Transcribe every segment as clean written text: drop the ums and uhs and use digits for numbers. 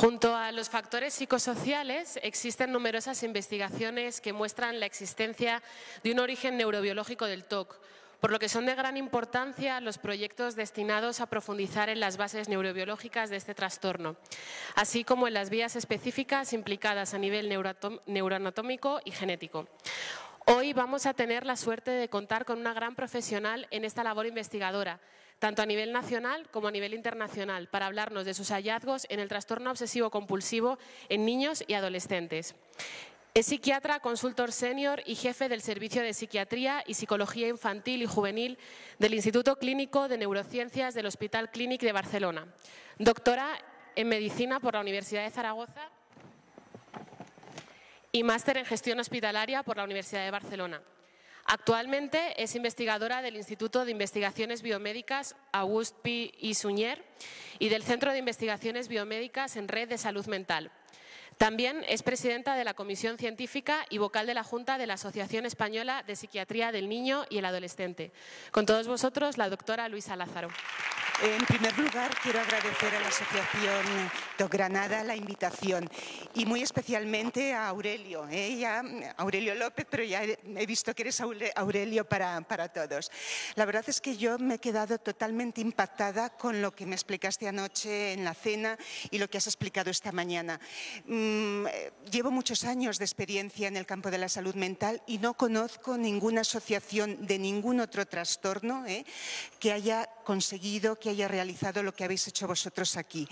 Junto a los factores psicosociales existen numerosas investigaciones que muestran la existencia de un origen neurobiológico del TOC, por lo que son de gran importancia los proyectos destinados a profundizar en las bases neurobiológicas de este trastorno, así como en las vías específicas implicadas a nivel neuroanatómico y genético. Hoy vamos a tener la suerte de contar con una gran profesional en esta labor investigadora, tanto a nivel nacional como a nivel internacional, para hablarnos de sus hallazgos en el trastorno obsesivo-compulsivo en niños y adolescentes. Es psiquiatra, consultor senior y jefe del Servicio de Psiquiatría y Psicología Infantil y Juvenil del Instituto Clínico de Neurociencias del Hospital Clínic de Barcelona. Doctora en Medicina por la Universidad de Zaragoza y máster en Gestión Hospitalaria por la Universidad de Barcelona. Actualmente es investigadora del Instituto de Investigaciones Biomédicas Auguste P. y Suñer y del Centro de Investigaciones Biomédicas en Red de Salud Mental. También es presidenta de la Comisión Científica y vocal de la Junta de la Asociación Española de Psiquiatría del Niño y el Adolescente. Con todos vosotros, la doctora Luisa Lázaro. En primer lugar, quiero agradecer a la Asociación Toc Granada la invitación y muy especialmente a Aurelio, Aurelio López, pero ya he visto que eres Aurelio para todos. La verdad es que yo me he quedado totalmente impactada con lo que me explicaste anoche en la cena y lo que has explicado esta mañana. Llevo muchos años de experiencia en el campo de la salud mental y no conozco ninguna asociación de ningún otro trastorno que haya conseguido que haya realizado lo que habéis hecho vosotros aquí.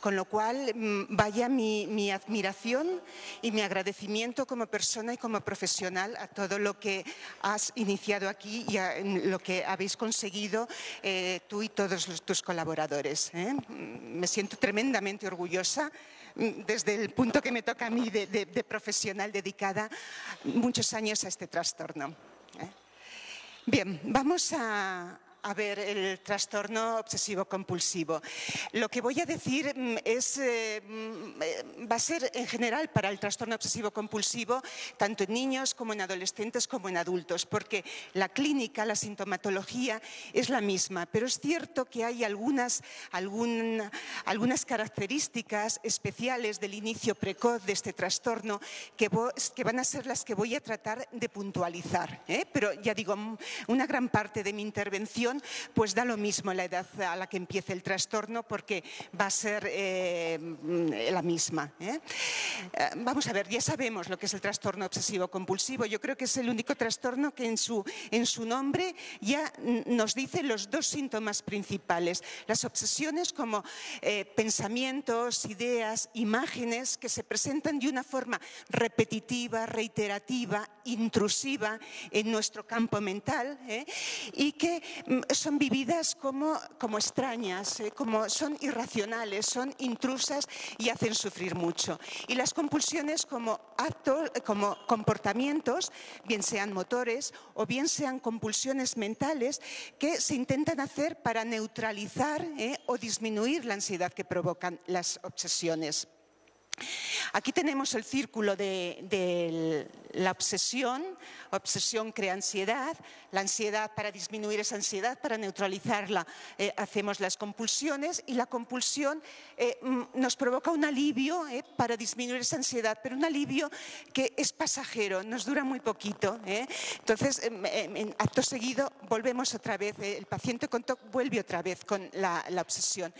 Con lo cual, vaya mi admiración y mi agradecimiento como persona y como profesional a todo lo que has iniciado aquí y a lo que habéis conseguido tú y todos tus colaboradores. Me siento tremendamente orgullosa desde el punto que me toca a mí de profesional dedicada muchos años a este trastorno. Bien, vamos a ver el trastorno obsesivo-compulsivo. Lo que voy a decir es, va a ser en general para el trastorno obsesivo-compulsivo, tanto en niños como en adolescentes como en adultos, porque la clínica, la sintomatología es la misma, pero es cierto que hay algunas características especiales del inicio precoz de este trastorno que van a ser las que voy a tratar de puntualizar, pero ya digo, una gran parte de mi intervención pues da lo mismo la edad a la que empiece el trastorno porque va a ser la misma. Vamos a ver, ya sabemos lo que es el trastorno obsesivo-compulsivo. Yo creo que es el único trastorno que en su nombre ya nos dice los dos síntomas principales. Las obsesiones como pensamientos, ideas, imágenes que se presentan de una forma repetitiva, reiterativa, intrusiva en nuestro campo mental y que son vividas como extrañas, como son irracionales, son intrusas y hacen sufrir mucho. Y las compulsiones como actos, como comportamientos, bien sean motores o bien sean compulsiones mentales que se intentan hacer para neutralizar o disminuir la ansiedad que provocan las obsesiones. Aquí tenemos el círculo de la obsesión. Obsesión crea ansiedad. La ansiedad, para disminuir esa ansiedad, para neutralizarla, hacemos las compulsiones, y la compulsión nos provoca un alivio para disminuir esa ansiedad, pero un alivio que es pasajero, nos dura muy poquito. Entonces, en acto seguido, volvemos otra vez, el paciente con TOC vuelve otra vez con la obsesión.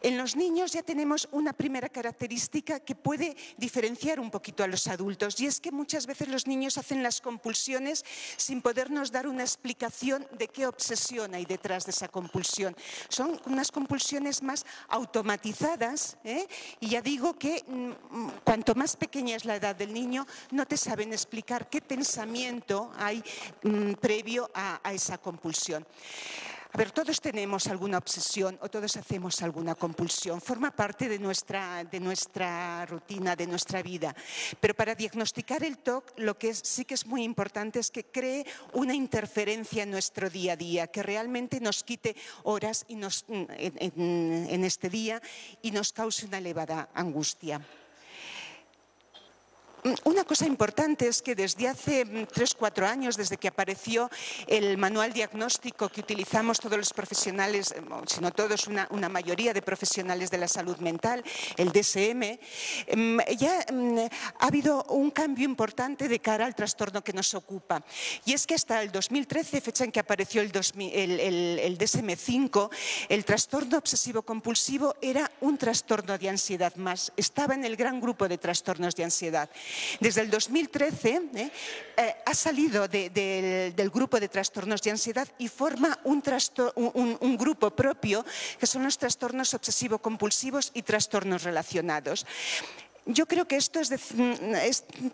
En los niños ya tenemos una primera característica que puede diferenciar un poquito a los adultos, y es que muchas veces los niños hacen las compulsiones sin podernos dar una explicación de qué obsesión hay detrás de esa compulsión. Son unas compulsiones más automatizadas y ya digo que cuanto más pequeña es la edad del niño, no te saben explicar qué pensamiento hay previo a esa compulsión. A ver, todos tenemos alguna obsesión o todos hacemos alguna compulsión. Forma parte de nuestra rutina, de nuestra vida. Pero para diagnosticar el TOC, lo que sí que es muy importante es que cree una interferencia en nuestro día a día, que realmente nos quite horas y en este día y nos cause una elevada angustia. Una cosa importante es que desde hace 3-4 años, desde que apareció el manual diagnóstico que utilizamos todos los profesionales, si no todos, una mayoría de profesionales de la salud mental, el DSM, ya ha habido un cambio importante de cara al trastorno que nos ocupa. Y es que hasta el 2013, fecha en que apareció el DSM-5, el trastorno obsesivo-compulsivo era un trastorno de ansiedad más. Estaba en el gran grupo de trastornos de ansiedad. Desde el 2013 ha salido del grupo de trastornos de ansiedad y forma un grupo propio que son los trastornos obsesivo-compulsivos y trastornos relacionados. Yo creo que esto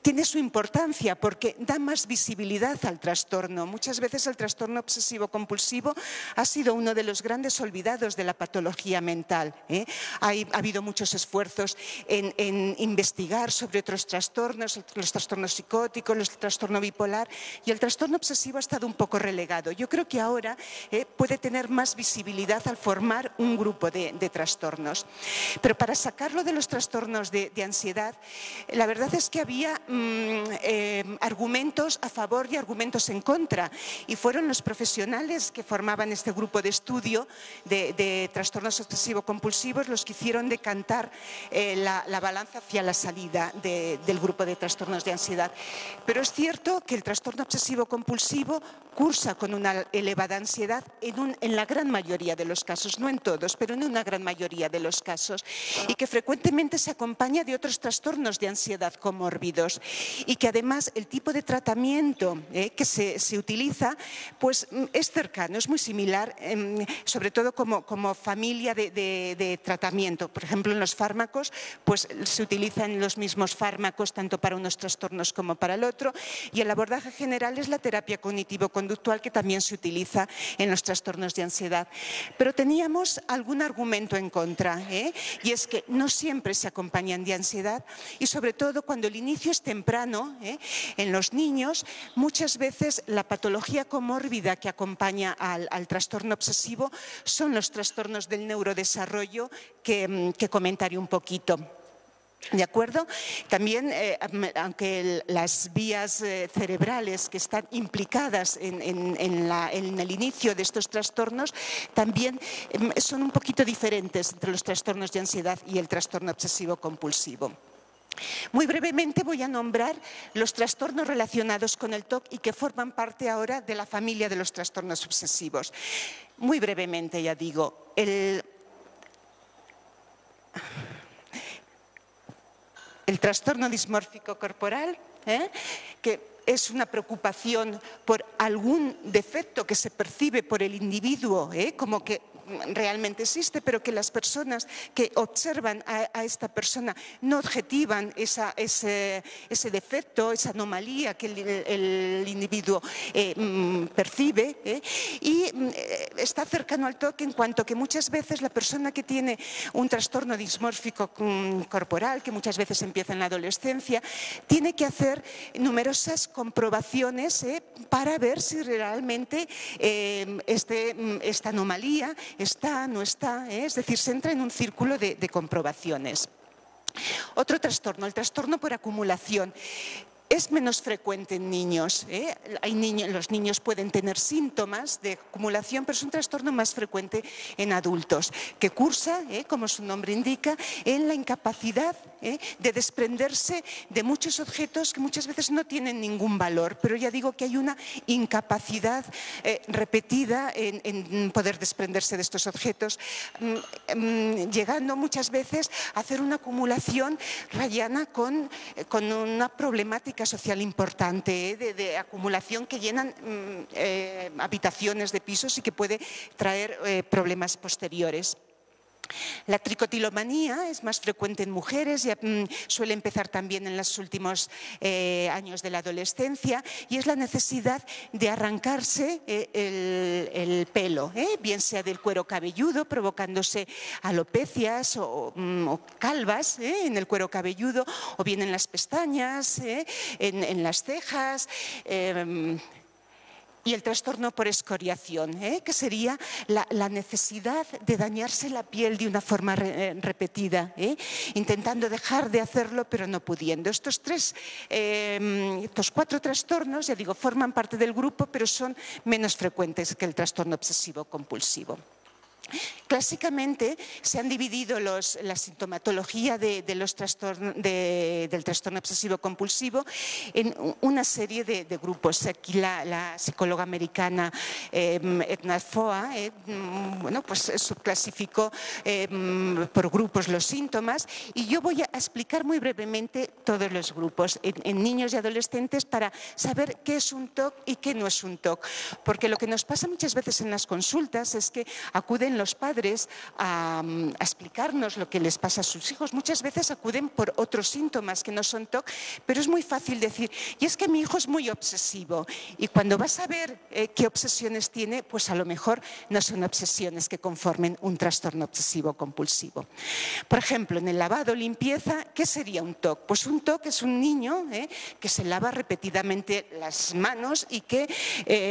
tiene su importancia porque da más visibilidad al trastorno. Muchas veces el trastorno obsesivo-compulsivo ha sido uno de los grandes olvidados de la patología mental, ¿eh? Ha habido muchos esfuerzos en investigar sobre otros trastornos, los trastornos psicóticos, el trastorno bipolar, y el trastorno obsesivo ha estado un poco relegado. Yo creo que ahora puede tener más visibilidad al formar un grupo de trastornos. Pero para sacarlo de los trastornos de ansiedad, la verdad es que había argumentos a favor y argumentos en contra, y fueron los profesionales que formaban este grupo de estudio de trastornos obsesivo-compulsivos los que hicieron decantar la balanza hacia la salida del grupo de trastornos de ansiedad. Pero es cierto que el trastorno obsesivo-compulsivo cursa con una elevada ansiedad en la gran mayoría de los casos, no en todos, pero en una gran mayoría de los casos, y que frecuentemente se acompaña de otros trastornos de ansiedad comórbidos, y que además el tipo de tratamiento que se utiliza pues es cercano, es muy similar, sobre todo como familia de tratamiento. Por ejemplo, en los fármacos pues se utilizan los mismos fármacos tanto para unos trastornos como para el otro, y el abordaje general es la terapia cognitivo-conductual, que también se utiliza en los trastornos de ansiedad. Pero teníamos algún argumento en contra, y es que no siempre se acompañan de ansiedad, y sobre todo cuando el inicio es temprano en los niños, muchas veces la patología comórbida que acompaña al trastorno obsesivo son los trastornos del neurodesarrollo que comentaré un poquito. ¿De acuerdo? También, aunque las vías cerebrales que están implicadas en el inicio de estos trastornos también son un poquito diferentes entre los trastornos de ansiedad y el trastorno obsesivo-compulsivo. Muy brevemente voy a nombrar los trastornos relacionados con el TOC y que forman parte ahora de la familia de los trastornos obsesivos. Muy brevemente, ya digo, el trastorno dismórfico corporal, que es una preocupación por algún defecto que se percibe por el individuo, como que realmente existe, pero que las personas que observan a esta persona no objetivan ese defecto, esa anomalía que el individuo percibe, y está cercano al TOC en cuanto que muchas veces la persona que tiene un trastorno dismórfico corporal, que muchas veces empieza en la adolescencia, tiene que hacer numerosas comprobaciones para ver si realmente esta anomalía está, no está, es decir, se entra en un círculo de comprobaciones. Otro trastorno, el trastorno por acumulación. Es menos frecuente en niños, los niños pueden tener síntomas de acumulación, pero es un trastorno más frecuente en adultos, que cursa, como su nombre indica, en la incapacidad de desprenderse de muchos objetos que muchas veces no tienen ningún valor, pero ya digo que hay una incapacidad repetida en poder desprenderse de estos objetos, llegando muchas veces a hacer una acumulación rayana con una problemática social importante, de acumulación que llenan habitaciones de pisos y que puede traer problemas posteriores. La tricotilomanía es más frecuente en mujeres, y suele empezar también en los últimos años de la adolescencia, y es la necesidad de arrancarse el pelo, bien sea del cuero cabelludo, provocándose alopecias o calvas en el cuero cabelludo, o bien en las pestañas, en las cejas. y el trastorno por escoriación, que sería la necesidad de dañarse la piel de una forma repetida, intentando dejar de hacerlo pero no pudiendo. Estos cuatro trastornos, ya digo, forman parte del grupo, pero son menos frecuentes que el trastorno obsesivo compulsivo. Clásicamente se han dividido la sintomatología del trastorno obsesivo compulsivo en una serie de grupos. Aquí la psicóloga americana Edna Foa bueno, pues subclasificó por grupos los síntomas, y yo voy a explicar muy brevemente todos los grupos en niños y adolescentes para saber qué es un TOC y qué no es un TOC, porque lo que nos pasa muchas veces en las consultas es que acuden los padres a explicarnos lo que les pasa a sus hijos. Muchas veces acuden por otros síntomas que no son TOC, pero es muy fácil decir, y es que mi hijo es muy obsesivo, y cuando vas a ver qué obsesiones tiene, pues a lo mejor no son obsesiones que conformen un trastorno obsesivo compulsivo. Por ejemplo, en el lavado, limpieza, ¿qué sería un TOC? Pues un TOC es un niño que se lava repetidamente las manos y que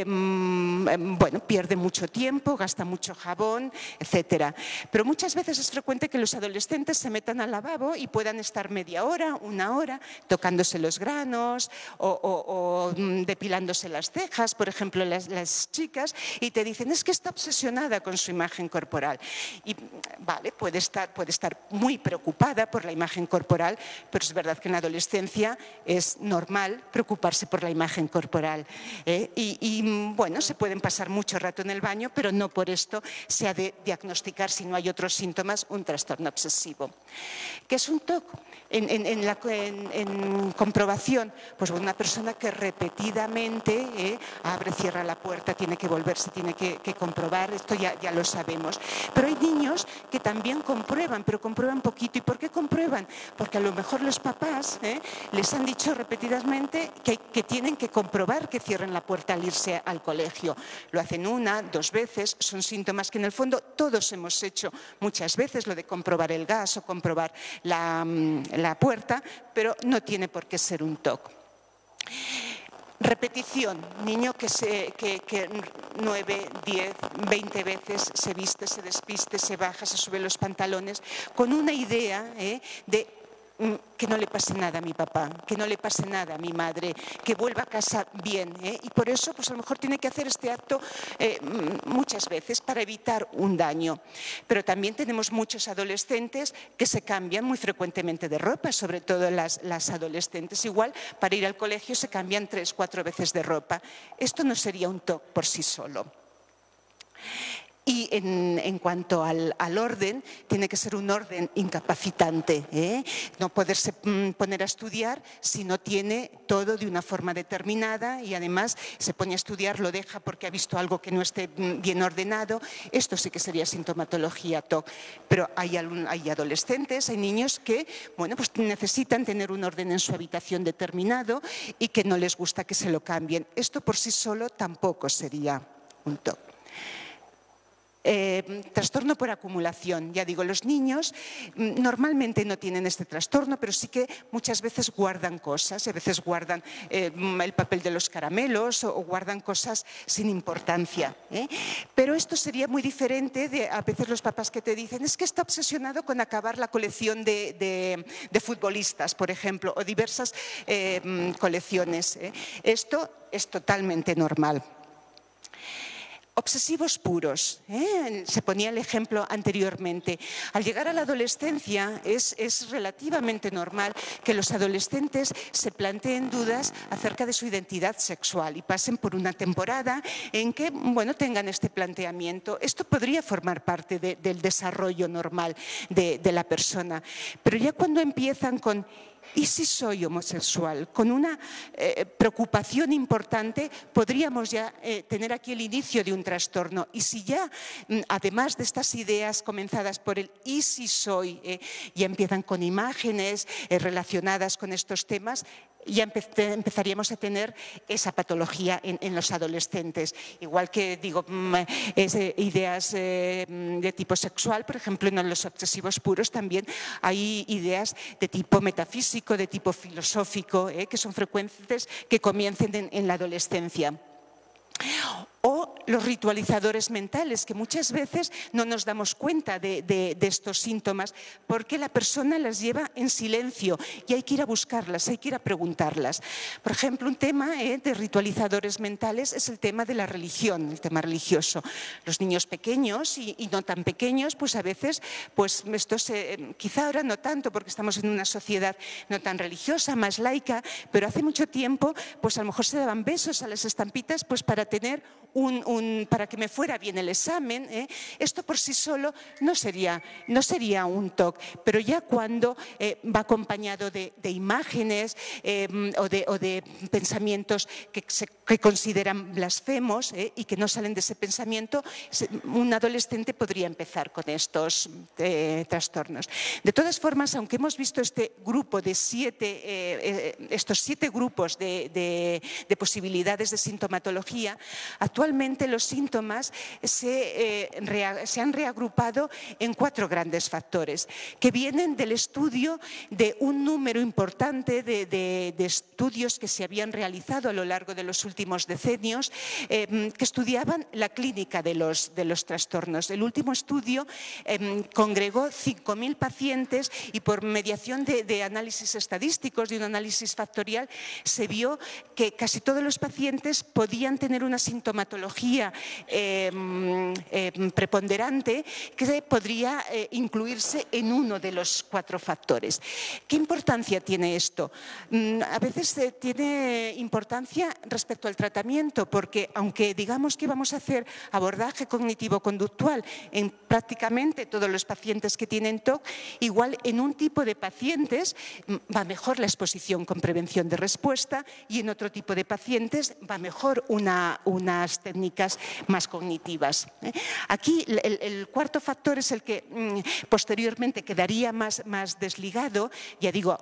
bueno, pierde mucho tiempo, gasta mucho jabón, etcétera. Pero muchas veces es frecuente que los adolescentes se metan al lavabo y puedan estar media hora, una hora, tocándose los granos o depilándose las cejas, por ejemplo, las chicas, y te dicen, es que está obsesionada con su imagen corporal. Y vale, puede estar muy preocupada por la imagen corporal, pero es verdad que en la adolescencia es normal preocuparse por la imagen corporal. Y bueno, se pueden pasar mucho rato en el baño, pero no por esto se ha de diagnosticar, si no hay otros síntomas, un trastorno obsesivo. ¿Qué es un TOC? En comprobación, pues una persona que repetidamente abre, cierra la puerta, tiene que volverse, tiene que comprobar, esto ya lo sabemos. Pero hay niños que también comprueban, pero comprueban poquito. ¿Y por qué comprueban? Porque a lo mejor los papás les han dicho repetidamente que tienen que comprobar que cierren la puerta al irse al colegio. Lo hacen una, dos veces, son síntomas que en el fondo todos hemos hecho muchas veces, lo de comprobar el gas o comprobar la puerta, pero no tiene por qué ser un TOC. Repetición, niño que 9, 10, 20 veces se viste, se despiste, se baja, se sube los pantalones, con una idea de que no le pase nada a mi papá, que no le pase nada a mi madre, que vuelva a casa bien. Y por eso, pues a lo mejor tiene que hacer este acto muchas veces para evitar un daño. Pero también tenemos muchos adolescentes que se cambian muy frecuentemente de ropa, sobre todo las adolescentes. Igual, para ir al colegio se cambian 3 o 4 veces de ropa. Esto no sería un TOC por sí solo. Y en cuanto al orden, tiene que ser un orden incapacitante, no poderse poner a estudiar si no tiene todo de una forma determinada, y además se pone a estudiar, lo deja porque ha visto algo que no esté bien ordenado. Esto sí que sería sintomatología TOC, pero hay adolescentes, hay niños que bueno, pues necesitan tener un orden en su habitación determinado y que no les gusta que se lo cambien. Esto por sí solo tampoco sería un TOC. Trastorno por acumulación. Ya digo, los niños normalmente no tienen este trastorno, pero sí que muchas veces guardan cosas, a veces guardan el papel de los caramelos o guardan cosas sin importancia. Pero esto sería muy diferente de a veces los papás que te dicen, es que está obsesionado con acabar la colección de futbolistas, por ejemplo, o diversas colecciones. Esto es totalmente normal. Obsesivos puros. Se ponía el ejemplo anteriormente. Al llegar a la adolescencia es relativamente normal que los adolescentes se planteen dudas acerca de su identidad sexual y pasen por una temporada en que bueno, tengan este planteamiento. Esto podría formar parte del desarrollo normal de la persona. Pero ya cuando empiezan con ¿y si soy homosexual?, con una preocupación importante, podríamos ya tener aquí el inicio de un trastorno. Y si ya, además de estas ideas comenzadas por el ¿y si soy?, ya empiezan con imágenes relacionadas con estos temas, ya empezaríamos a tener esa patología en los adolescentes. Igual que digo, ideas de tipo sexual, por ejemplo, en los obsesivos puros también hay ideas de tipo metafísico, de tipo filosófico, que son frecuentes que comiencen en la adolescencia. los ritualizadores mentales, que muchas veces no nos damos cuenta de estos síntomas porque la persona las lleva en silencio y hay que ir a buscarlas, hay que ir a preguntarlas. Por ejemplo, un tema de ritualizadores mentales es el tema de la religión, el tema religioso. Los niños pequeños y no tan pequeños, pues a veces, pues esto se, quizá ahora no tanto porque estamos en una sociedad no tan religiosa, más laica, pero hace mucho tiempo pues a lo mejor se daban besos a las estampitas pues para tener para que me fuera bien el examen. Esto por sí solo no sería un TOC, pero ya cuando va acompañado de imágenes o de pensamientos que consideran blasfemos y que no salen de ese pensamiento, un adolescente podría empezar con estos trastornos. De todas formas, aunque hemos visto este grupo de estos siete grupos de posibilidades de sintomatología, actualmente los síntomas se han reagrupado en 4 grandes factores que vienen del estudio de un número importante de estudios que se habían realizado a lo largo de los últimos decenios que estudiaban la clínica de los trastornos. El último estudio congregó 5.000 pacientes y por mediación de análisis estadísticos, de un análisis factorial, se vio que casi todos los pacientes podían tener una sintomatología preponderante que podría incluirse en uno de los 4 factores. ¿Qué importancia tiene esto? A veces tiene importancia respecto al tratamiento, porque aunque digamos que vamos a hacer abordaje cognitivo-conductual en prácticamente todos los pacientes que tienen TOC, igual en un tipo de pacientes va mejor la exposición con prevención de respuesta y en otro tipo de pacientes va mejor unas técnicas más cognitivas. Aquí el cuarto factor es el que posteriormente quedaría más desligado, ya digo,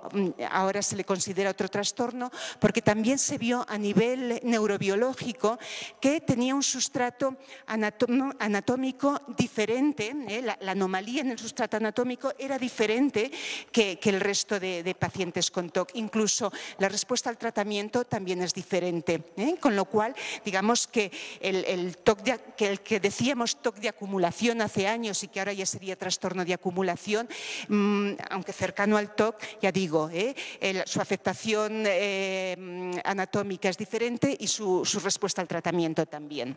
ahora se le considera otro trastorno, porque también se vio a nivel neurobiológico que tenía un sustrato anatómico diferente, la anomalía en el sustrato anatómico era diferente que el resto de pacientes con TOC, incluso la respuesta al tratamiento también es diferente, con lo cual digamos que el que decíamos TOC de acumulación hace años y que ahora ya sería trastorno de acumulación, aunque cercano al TOC, ya digo, su afectación anatómica es diferente y su respuesta al tratamiento también.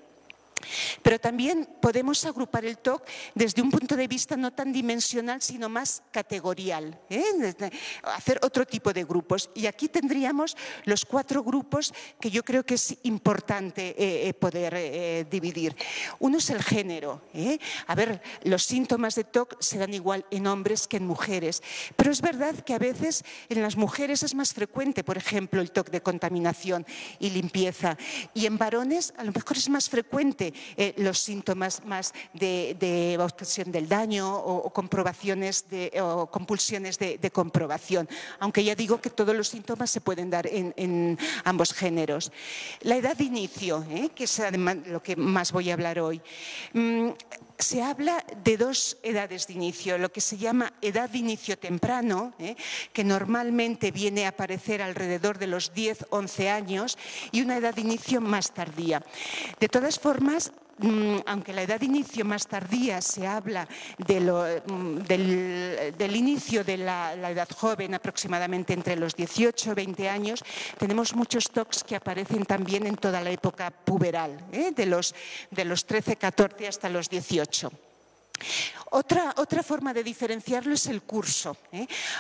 Pero también podemos agrupar el TOC desde un punto de vista no tan dimensional, sino más categorial, hacer otro tipo de grupos. Y aquí tendríamos los 4 grupos que yo creo que es importante poder dividir. Uno es el género. A ver, los síntomas de TOC se dan igual en hombres que en mujeres, pero es verdad que a veces en las mujeres es más frecuente, por ejemplo, el TOC de contaminación y limpieza, y en varones a lo mejor es más frecuente los síntomas más de obstrucción del daño o compulsiones de comprobación, aunque ya digo que todos los síntomas se pueden dar en ambos géneros. La edad de inicio, que es además lo que más voy a hablar hoy. Se habla de 2 edades de inicio, lo que se llama edad de inicio temprano, que normalmente viene a aparecer alrededor de los 10-11 años, y una edad de inicio más tardía. De todas formas, aunque la edad de inicio más tardía se habla del inicio de la edad joven, aproximadamente entre los 18-20 años, tenemos muchos TOCs que aparecen también en toda la época puberal, de los 13-14 hasta los 18. Otra forma de diferenciarlo es el curso.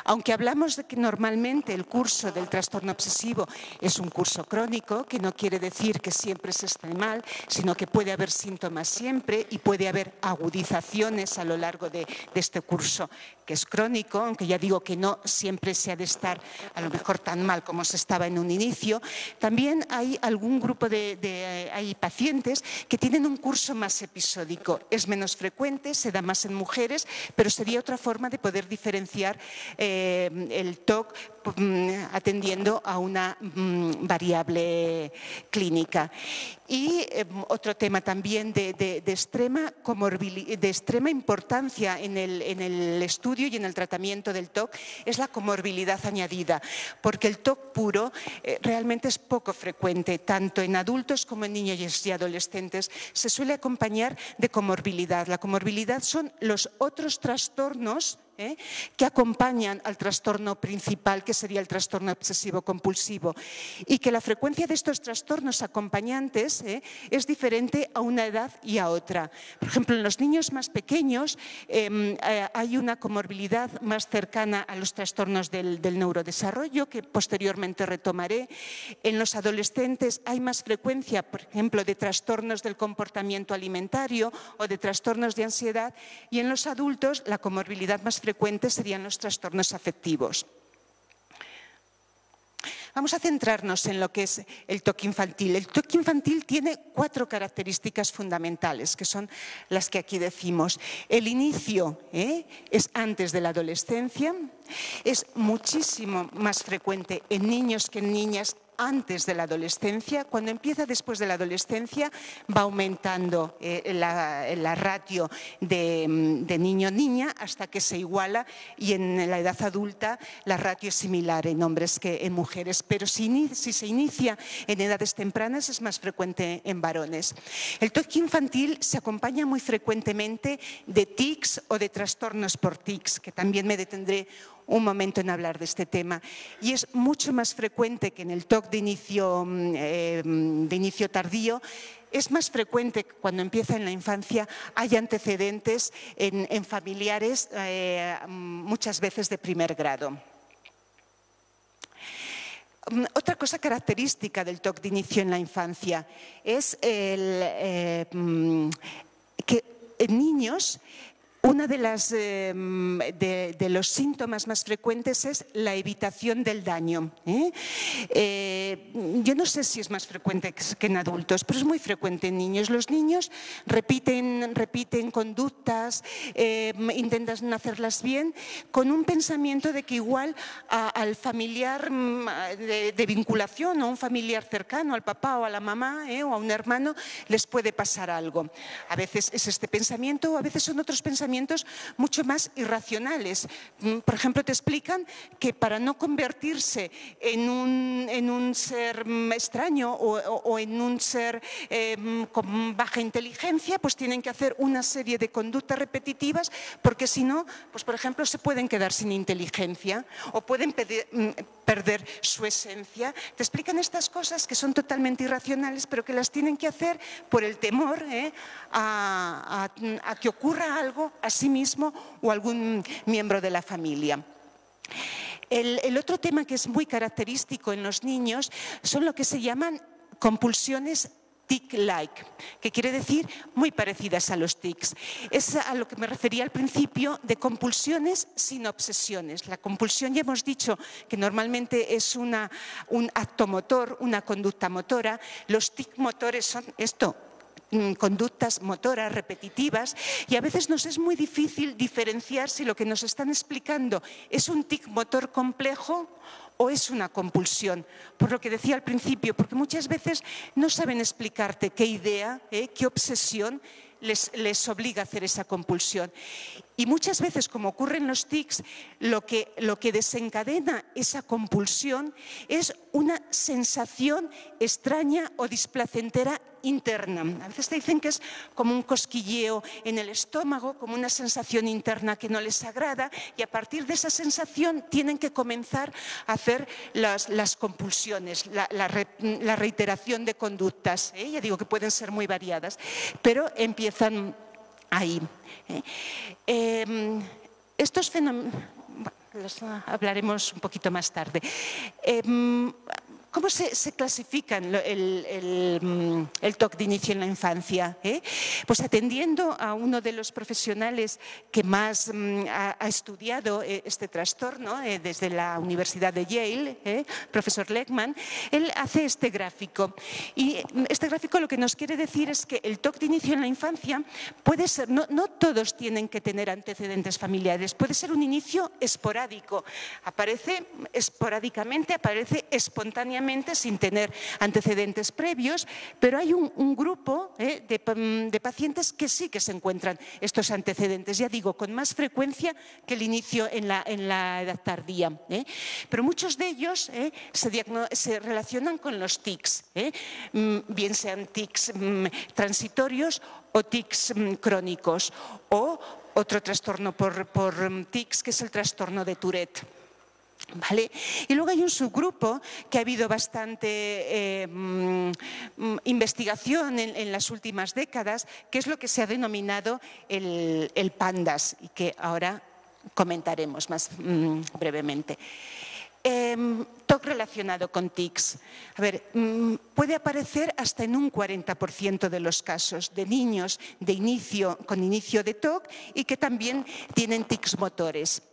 Aunque hablamos de que normalmente el curso del trastorno obsesivo es un curso crónico, que no quiere decir que siempre se esté mal, sino que puede haber síntomas siempre y puede haber agudizaciones a lo largo de este curso, que es crónico, aunque ya digo que no siempre se ha de estar a lo mejor tan mal como se estaba en un inicio. También hay algún grupo hay pacientes que tienen un curso más episódico, es menos frecuente, se da más en mujeres, pero sería otra forma de poder diferenciar el TOC atendiendo a una variable clínica. Y otro tema también de extrema importancia en el estudio y en el tratamiento del TOC es la comorbilidad añadida, porque el TOC puro realmente es poco frecuente, tanto en adultos como en niños y adolescentes. Se suele acompañar de comorbilidad. La comorbilidad son los otros trastornos que acompañan al trastorno principal, que sería el trastorno obsesivo-compulsivo, y que la frecuencia de estos trastornos acompañantes es diferente a una edad y a otra. Por ejemplo, en los niños más pequeños hay una comorbilidad más cercana a los trastornos del neurodesarrollo, que posteriormente retomaré. En los adolescentes hay más frecuencia, por ejemplo, de trastornos del comportamiento alimentario o de trastornos de ansiedad, y en los adultos la comorbilidad más frecuentes serían los trastornos afectivos. Vamos a centrarnos en lo que es el TOC infantil. El TOC infantil tiene 4 características fundamentales, que son las que aquí decimos. El inicio es antes de la adolescencia, es muchísimo más frecuente en niños que en niñas antes de la adolescencia. Cuando empieza después de la adolescencia va aumentando la ratio de niño-niña hasta que se iguala, y en la edad adulta la ratio es similar en hombres que en mujeres, pero si se inicia en edades tempranas es más frecuente en varones. El TOC infantil se acompaña muy frecuentemente de tics o de trastornos por tics, que también me detendré un momento en hablar de este tema, y es mucho más frecuente que en el TOC de inicio tardío. Es más frecuente que cuando empieza en la infancia hay antecedentes en familiares, muchas veces de primer grado. Otra cosa característica del TOC de inicio en la infancia es que en niños uno de los síntomas más frecuentes es la evitación del daño. Yo no sé si es más frecuente que en adultos, pero es muy frecuente en niños. Los niños repiten conductas, intentan hacerlas bien, con un pensamiento de que igual al familiar de vinculación, o un familiar cercano, al papá o a la mamá o a un hermano, les puede pasar algo. A veces es este pensamiento, o a veces son otros pensamientos mucho más irracionales. Por ejemplo, te explican que para no convertirse en un ser extraño o en un ser con baja inteligencia, pues tienen que hacer una serie de conductas repetitivas, porque si no, pues por ejemplo, se pueden quedar sin inteligencia o pueden perder su esencia. Te explican estas cosas que son totalmente irracionales, pero que las tienen que hacer por el temor a que ocurra algo a sí mismo o a algún miembro de la familia. El otro tema que es muy característico en los niños son lo que se llaman compulsiones tic-like, que quiere decir muy parecidas a los tics. Es a lo que me refería al principio de compulsiones sin obsesiones. La compulsión ya hemos dicho que normalmente es un acto motor, una conducta motora. Los tic motores son esto, conductas motoras repetitivas, y a veces nos es muy difícil diferenciar si lo que nos están explicando es un tic motor complejo o es una compulsión, por lo que decía al principio, porque muchas veces no saben explicarte qué idea, qué obsesión les obliga a hacer esa compulsión. Y muchas veces, como ocurre en los tics, lo que desencadena esa compulsión es una sensación extraña o displacentera interna. A veces te dicen que es como un cosquilleo en el estómago, como una sensación interna que no les agrada, y a partir de esa sensación tienen que comenzar a hacer las compulsiones, la reiteración de conductas. Ya digo que pueden ser muy variadas, pero empiezan ahí. Estos fenómenos los hablaremos un poquito más tarde. ¿Cómo se clasifican el TOC de inicio en la infancia? Pues atendiendo a uno de los profesionales que más ha estudiado este trastorno desde la Universidad de Yale, profesor Leckman, él hace este gráfico. Y este gráfico lo que nos quiere decir es que el TOC de inicio en la infancia puede ser, no todos tienen que tener antecedentes familiares, puede ser un inicio esporádico, aparece esporádicamente, aparece espontáneamente sin tener antecedentes previos, pero hay un grupo de pacientes que sí que se encuentran estos antecedentes, ya digo, con más frecuencia que el inicio en la edad tardía. Pero muchos de ellos se relacionan con los tics, bien sean tics transitorios o tics crónicos, o otro trastorno por tics que es el trastorno de Tourette. ¿Vale? Y luego hay un subgrupo que ha habido bastante investigación en las últimas décadas, que es lo que se ha denominado el PANDAS, y que ahora comentaremos más brevemente. TOC relacionado con tics. A ver, puede aparecer hasta en un 40% de los casos de niños con inicio de TOC y que también tienen tics motores.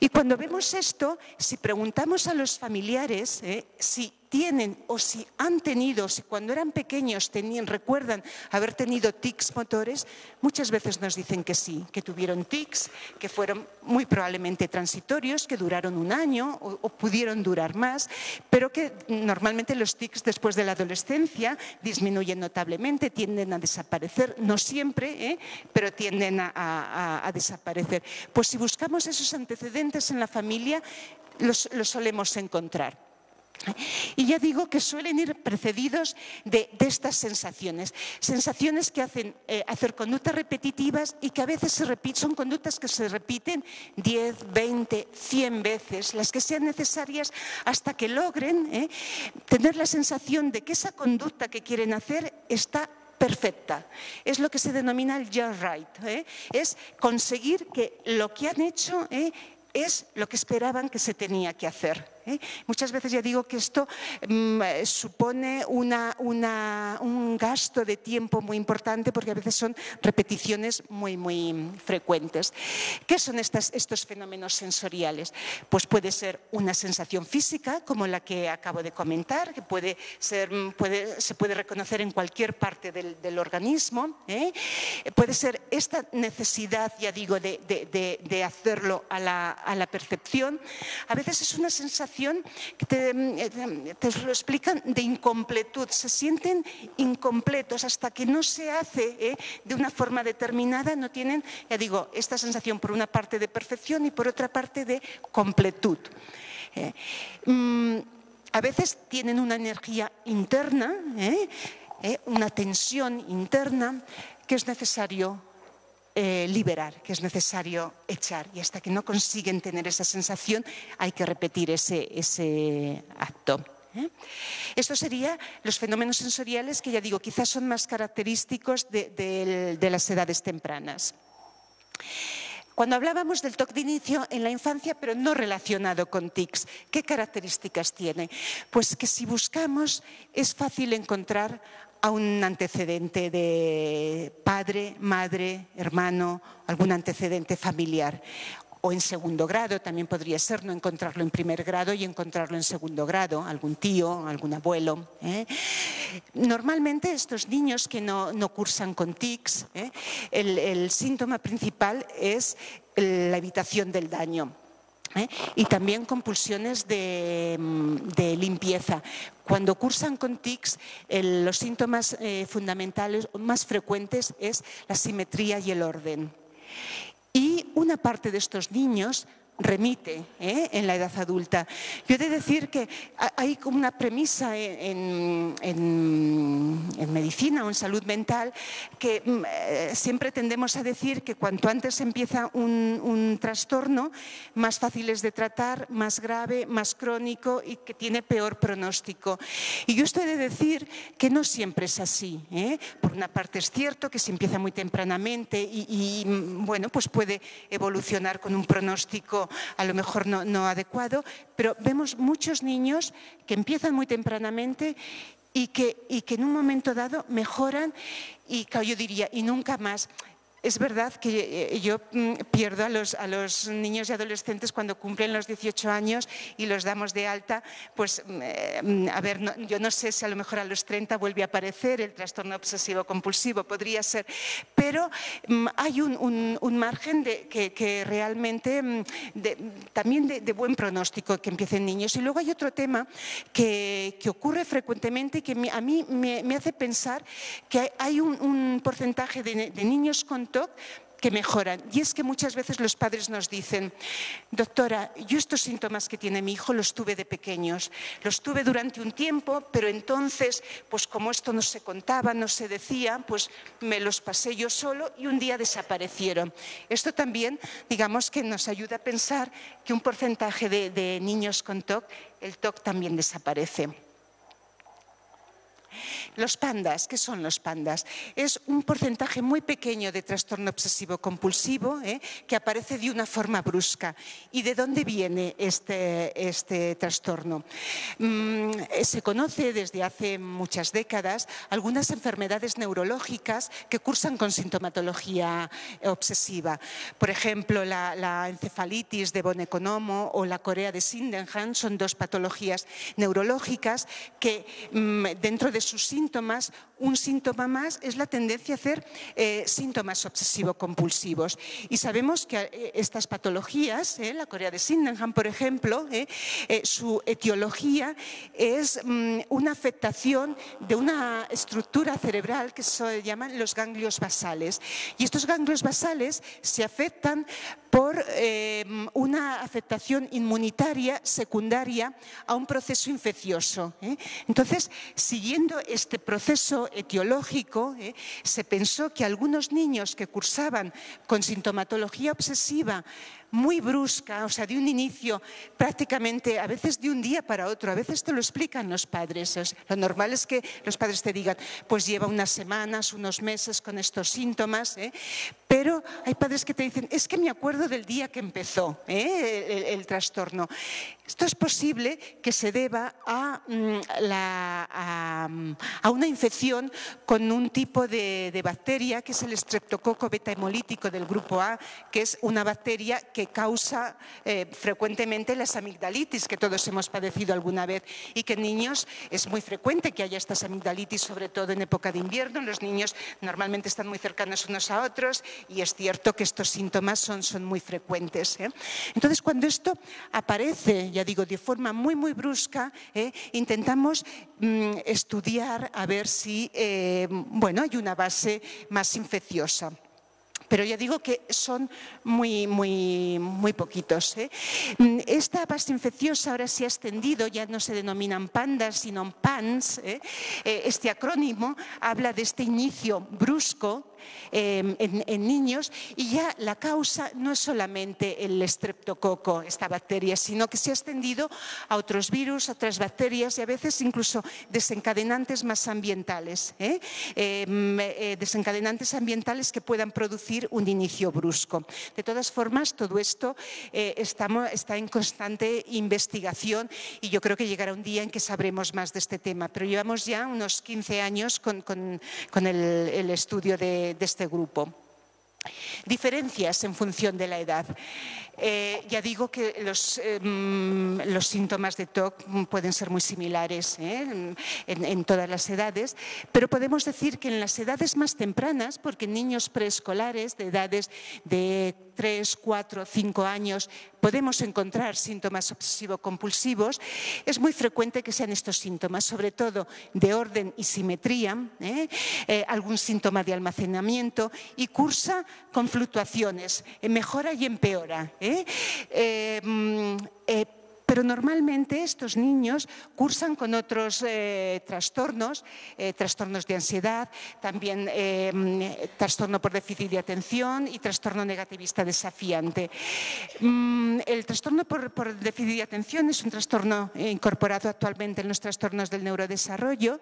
Y cuando vemos esto, si preguntamos a los familiares si tienen o si han tenido, si cuando eran pequeños recuerdan haber tenido tics motores, muchas veces nos dicen que sí, que tuvieron tics, que fueron muy probablemente transitorios, que duraron un año o pudieron durar más, pero que normalmente los tics después de la adolescencia disminuyen notablemente, tienden a desaparecer, no siempre, pero tienden a desaparecer. Pues si buscamos esos antecedentes en la familia, los solemos encontrar. Y ya digo que suelen ir precedidos de estas sensaciones que hacen hacer conductas repetitivas y que a veces son conductas que se repiten 10, 20, 100 veces, las que sean necesarias hasta que logren tener la sensación de que esa conducta que quieren hacer está perfecta. Es lo que se denomina el just right, es conseguir que lo que han hecho es lo que esperaban que se tenía que hacer. Muchas veces ya digo que esto supone un gasto de tiempo muy importante, porque a veces son repeticiones muy, muy frecuentes. ¿Qué son estos fenómenos sensoriales? Pues puede ser una sensación física, como la que acabo de comentar, que se puede reconocer en cualquier parte del organismo. Puede ser esta necesidad, ya digo, de hacerlo a la percepción. A veces es una sensación que te lo explican de incompletud, se sienten incompletos hasta que no se hace de una forma determinada, no tienen, ya digo, esta sensación por una parte de perfección y por otra parte de completud. A veces tienen una energía interna, una tensión interna que es necesario liberar, que es necesario echar, y hasta que no consiguen tener esa sensación hay que repetir ese acto. Estos serían los fenómenos sensoriales que, ya digo, quizás son más característicos de las edades tempranas. Cuando hablábamos del TOC de inicio en la infancia, pero no relacionado con tics, ¿qué características tiene? Pues que si buscamos es fácil encontrar a un antecedente de padre, madre, hermano, algún antecedente familiar. O en segundo grado también podría ser, no encontrarlo en primer grado y encontrarlo en segundo grado, algún tío, algún abuelo. Normalmente estos niños que no cursan con tics, el síntoma principal es la evitación del daño. Y también compulsiones de limpieza. Cuando cursan con tics, los síntomas fundamentales más frecuentes es la simetría y el orden. Y una parte de estos niños remite en la edad adulta. Yo he de decir que hay como una premisa en medicina o en salud mental que siempre tendemos a decir que cuanto antes empieza un trastorno, más fácil es de tratar, más grave, más crónico y que tiene peor pronóstico. Y yo estoy de decir que no siempre es así. Por una parte es cierto que se empieza muy tempranamente y bueno, pues puede evolucionar con un pronóstico no, a lo mejor no adecuado, pero vemos muchos niños que empiezan muy tempranamente y que en un momento dado mejoran y yo diría, y nunca más. Es verdad que yo pierdo a los niños y adolescentes cuando cumplen los 18 años y los damos de alta, pues a ver, yo no sé si a lo mejor a los 30 vuelve a aparecer el trastorno obsesivo compulsivo, podría ser, pero hay un margen que realmente también de buen pronóstico que empiecen niños. Y luego hay otro tema que ocurre frecuentemente y que a mí me hace pensar que hay un porcentaje de niños con TOC que mejoran, y es que muchas veces los padres nos dicen: doctora, yo estos síntomas que tiene mi hijo los tuve de pequeños, los tuve durante un tiempo, pero entonces, pues como esto no se contaba, no se decía, pues me los pasé yo solo y un día desaparecieron. Esto también, digamos, que nos ayuda a pensar que un porcentaje de niños con TOC, el TOC también desaparece. Los pandas, ¿qué son los pandas? Es un porcentaje muy pequeño de trastorno obsesivo compulsivo que aparece de una forma brusca. ¿Y de dónde viene este trastorno? Se conoce desde hace muchas décadas algunas enfermedades neurológicas que cursan con sintomatología obsesiva. Por ejemplo, la encefalitis de von Economo o la corea de Sydenham son dos patologías neurológicas que dentro de sus síntomas, un síntoma más es la tendencia a hacer síntomas obsesivo-compulsivos. Y sabemos que estas patologías, la corea de Sydenham, por ejemplo, su etiología es una afectación de una estructura cerebral que se llaman los ganglios basales. Y estos ganglios basales se afectan por una afectación inmunitaria secundaria a un proceso infeccioso. Entonces, siguiendo este proceso etiológico, se pensó que algunos niños que cursaban con sintomatología obsesiva muy brusca, o sea, de un inicio prácticamente, a veces de un día para otro, a veces te lo explican los padres. O sea, lo normal es que los padres te digan, pues lleva unas semanas, unos meses con estos síntomas, pero hay padres que te dicen, es que me acuerdo del día que empezó el trastorno. Esto es posible que se deba a una infección con un tipo de bacteria que es el estreptococo beta hemolítico del grupo A, que es una bacteria que causa frecuentemente las amigdalitis que todos hemos padecido alguna vez, y que en niños es muy frecuente que haya estas amigdalitis, sobre todo en época de invierno. Los niños normalmente están muy cercanos unos a otros y es cierto que estos síntomas son muy frecuentes. Entonces, cuando esto aparece, ya digo, de forma muy, muy brusca, intentamos estudiar a ver si bueno, hay una base más infecciosa. Pero ya digo que son muy poquitos. Esta base infecciosa ahora se ha extendido, ya no se denominan pandas, sino PANS. Este acrónimo habla de este inicio brusco en niños, y ya la causa no es solamente el estreptococo, esta bacteria, sino que se ha extendido a otros virus, a otras bacterias y a veces incluso desencadenantes más ambientales, desencadenantes ambientales que puedan producir un inicio brusco. De todas formas, todo esto está en constante investigación y yo creo que llegará un día en que sabremos más de este tema, pero llevamos ya unos 15 años con el estudio de este grupo. Diferencias en función de la edad. Ya digo que los síntomas de TOC pueden ser muy similares en todas las edades, pero podemos decir que en las edades más tempranas, porque en niños preescolares de edades de 3, 4, 5 años podemos encontrar síntomas obsesivo-compulsivos, es muy frecuente que sean estos síntomas, sobre todo de orden y simetría, algún síntoma de almacenamiento, y cursa con fluctuaciones, mejora y empeora. pero normalmente estos niños cursan con otros trastornos, trastornos de ansiedad, también trastorno por déficit de atención y trastorno negativista desafiante. El trastorno por déficit de atención es un trastorno incorporado actualmente en los trastornos del neurodesarrollo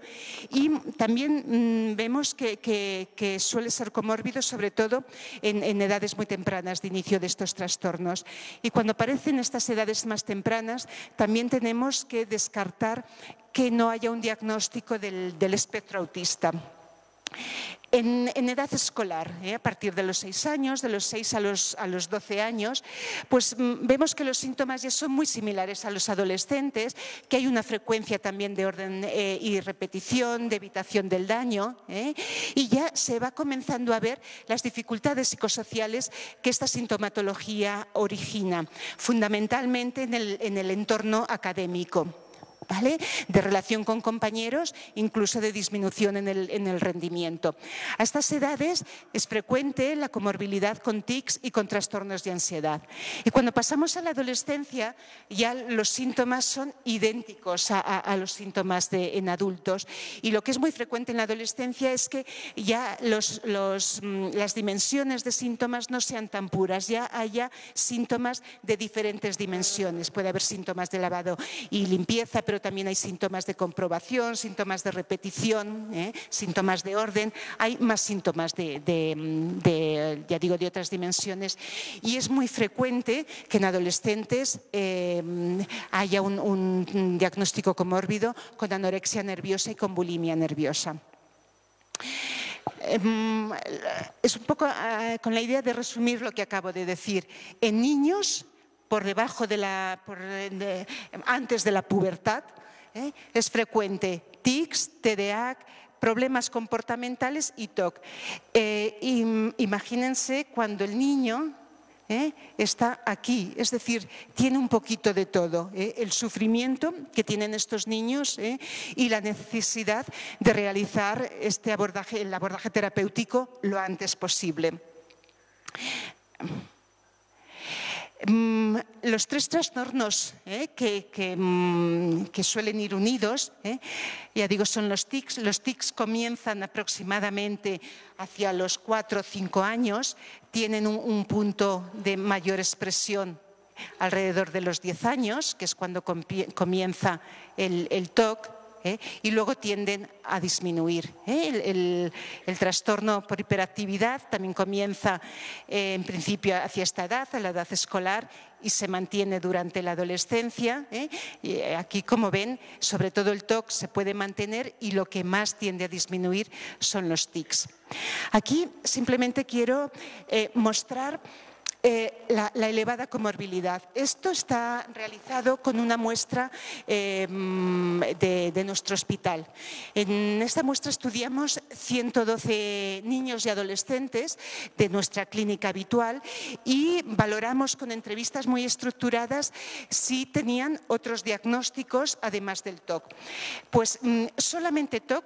y también vemos que suele ser comórbido, sobre todo en edades muy tempranas de inicio de estos trastornos. Y cuando aparecen estas edades más tempranas, también tenemos que descartar que no haya un diagnóstico del espectro autista. En edad escolar, a partir de los 6 años, de los 6 a los 12 años, pues vemos que los síntomas ya son muy similares a los adolescentes, que hay una frecuencia también de orden y repetición, de evitación del daño, y ya se va comenzando a ver las dificultades psicosociales que esta sintomatología origina, fundamentalmente en el entorno académico. ¿Vale? De relación con compañeros, incluso de disminución en el rendimiento. A estas edades es frecuente la comorbilidad con tics y con trastornos de ansiedad. Y cuando pasamos a la adolescencia, ya los síntomas son idénticos a los síntomas en adultos. Y lo que es muy frecuente en la adolescencia es que ya las dimensiones de síntomas no sean tan puras, ya haya síntomas de diferentes dimensiones. Puede haber síntomas de lavado y limpieza, pero también hay síntomas de comprobación, síntomas de repetición, síntomas de orden, hay más síntomas de otras dimensiones, y es muy frecuente que en adolescentes haya un diagnóstico comórbido con anorexia nerviosa y con bulimia nerviosa. Es un poco con la idea de resumir lo que acabo de decir. En niños, antes de la pubertad, es frecuente tics, TDAH, problemas comportamentales y TOC. Imagínense cuando el niño está aquí, es decir, tiene un poquito de todo, el sufrimiento que tienen estos niños y la necesidad de realizar el abordaje terapéutico lo antes posible. Los tres trastornos que suelen ir unidos, ya digo, son los tics. Los tics comienzan aproximadamente hacia los 4 o 5 años, tienen un punto de mayor expresión alrededor de los 10 años, que es cuando comienza el TOC. Y luego tienden a disminuir. El trastorno por hiperactividad también comienza en principio hacia esta edad, a la edad escolar, y se mantiene durante la adolescencia. Y aquí, como ven, sobre todo el TOC se puede mantener y lo que más tiende a disminuir son los tics. Aquí simplemente quiero mostrar la elevada comorbilidad. Esto está realizado con una muestra de nuestro hospital. En esta muestra estudiamos 112 niños y adolescentes de nuestra clínica habitual y valoramos con entrevistas muy estructuradas si tenían otros diagnósticos además del TOC. Pues solamente TOC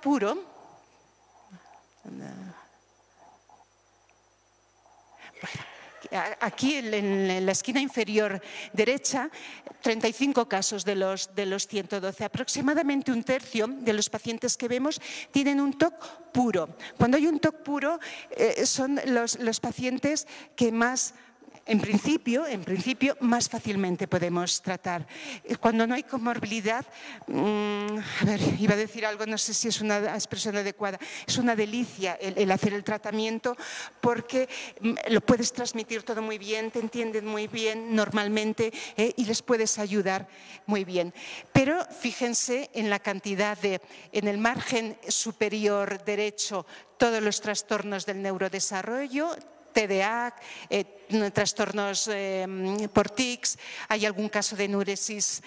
puro. Aquí en la esquina inferior derecha, 35 casos de los 112. Aproximadamente un tercio de los pacientes que vemos tienen un TOC puro. Cuando hay un TOC puro, son los pacientes que más, en principio, más fácilmente podemos tratar. Cuando no hay comorbilidad, iba a decir algo, no sé si es una expresión adecuada, es una delicia el hacer el tratamiento, porque lo puedes transmitir todo muy bien, te entienden muy bien normalmente y les puedes ayudar muy bien. Pero fíjense en la cantidad en el margen superior derecho, todos los trastornos del neurodesarrollo, TDAH, trastornos por tics, hay algún caso de enuresis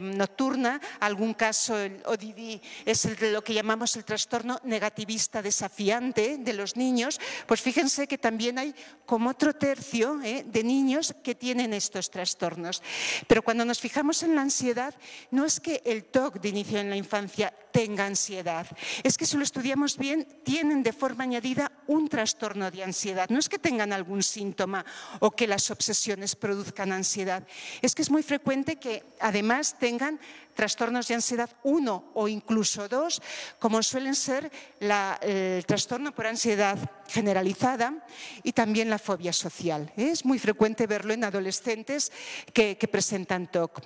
nocturna, algún caso, el ODD, es lo que llamamos el trastorno negativista desafiante de los niños. Pues fíjense que también hay como otro tercio de niños que tienen estos trastornos. Pero cuando nos fijamos en la ansiedad, no es que el TOC de inicio en la infancia tenga ansiedad, es que si lo estudiamos bien, tienen de forma añadida un trastorno de ansiedad. No es que tengan algún síntoma o que las obsesiones produzcan ansiedad. Es que es muy frecuente que además tengan trastornos de ansiedad 1 o incluso 2, como suelen ser el trastorno por ansiedad generalizada y también la fobia social. Es muy frecuente verlo en adolescentes que presentan TOC.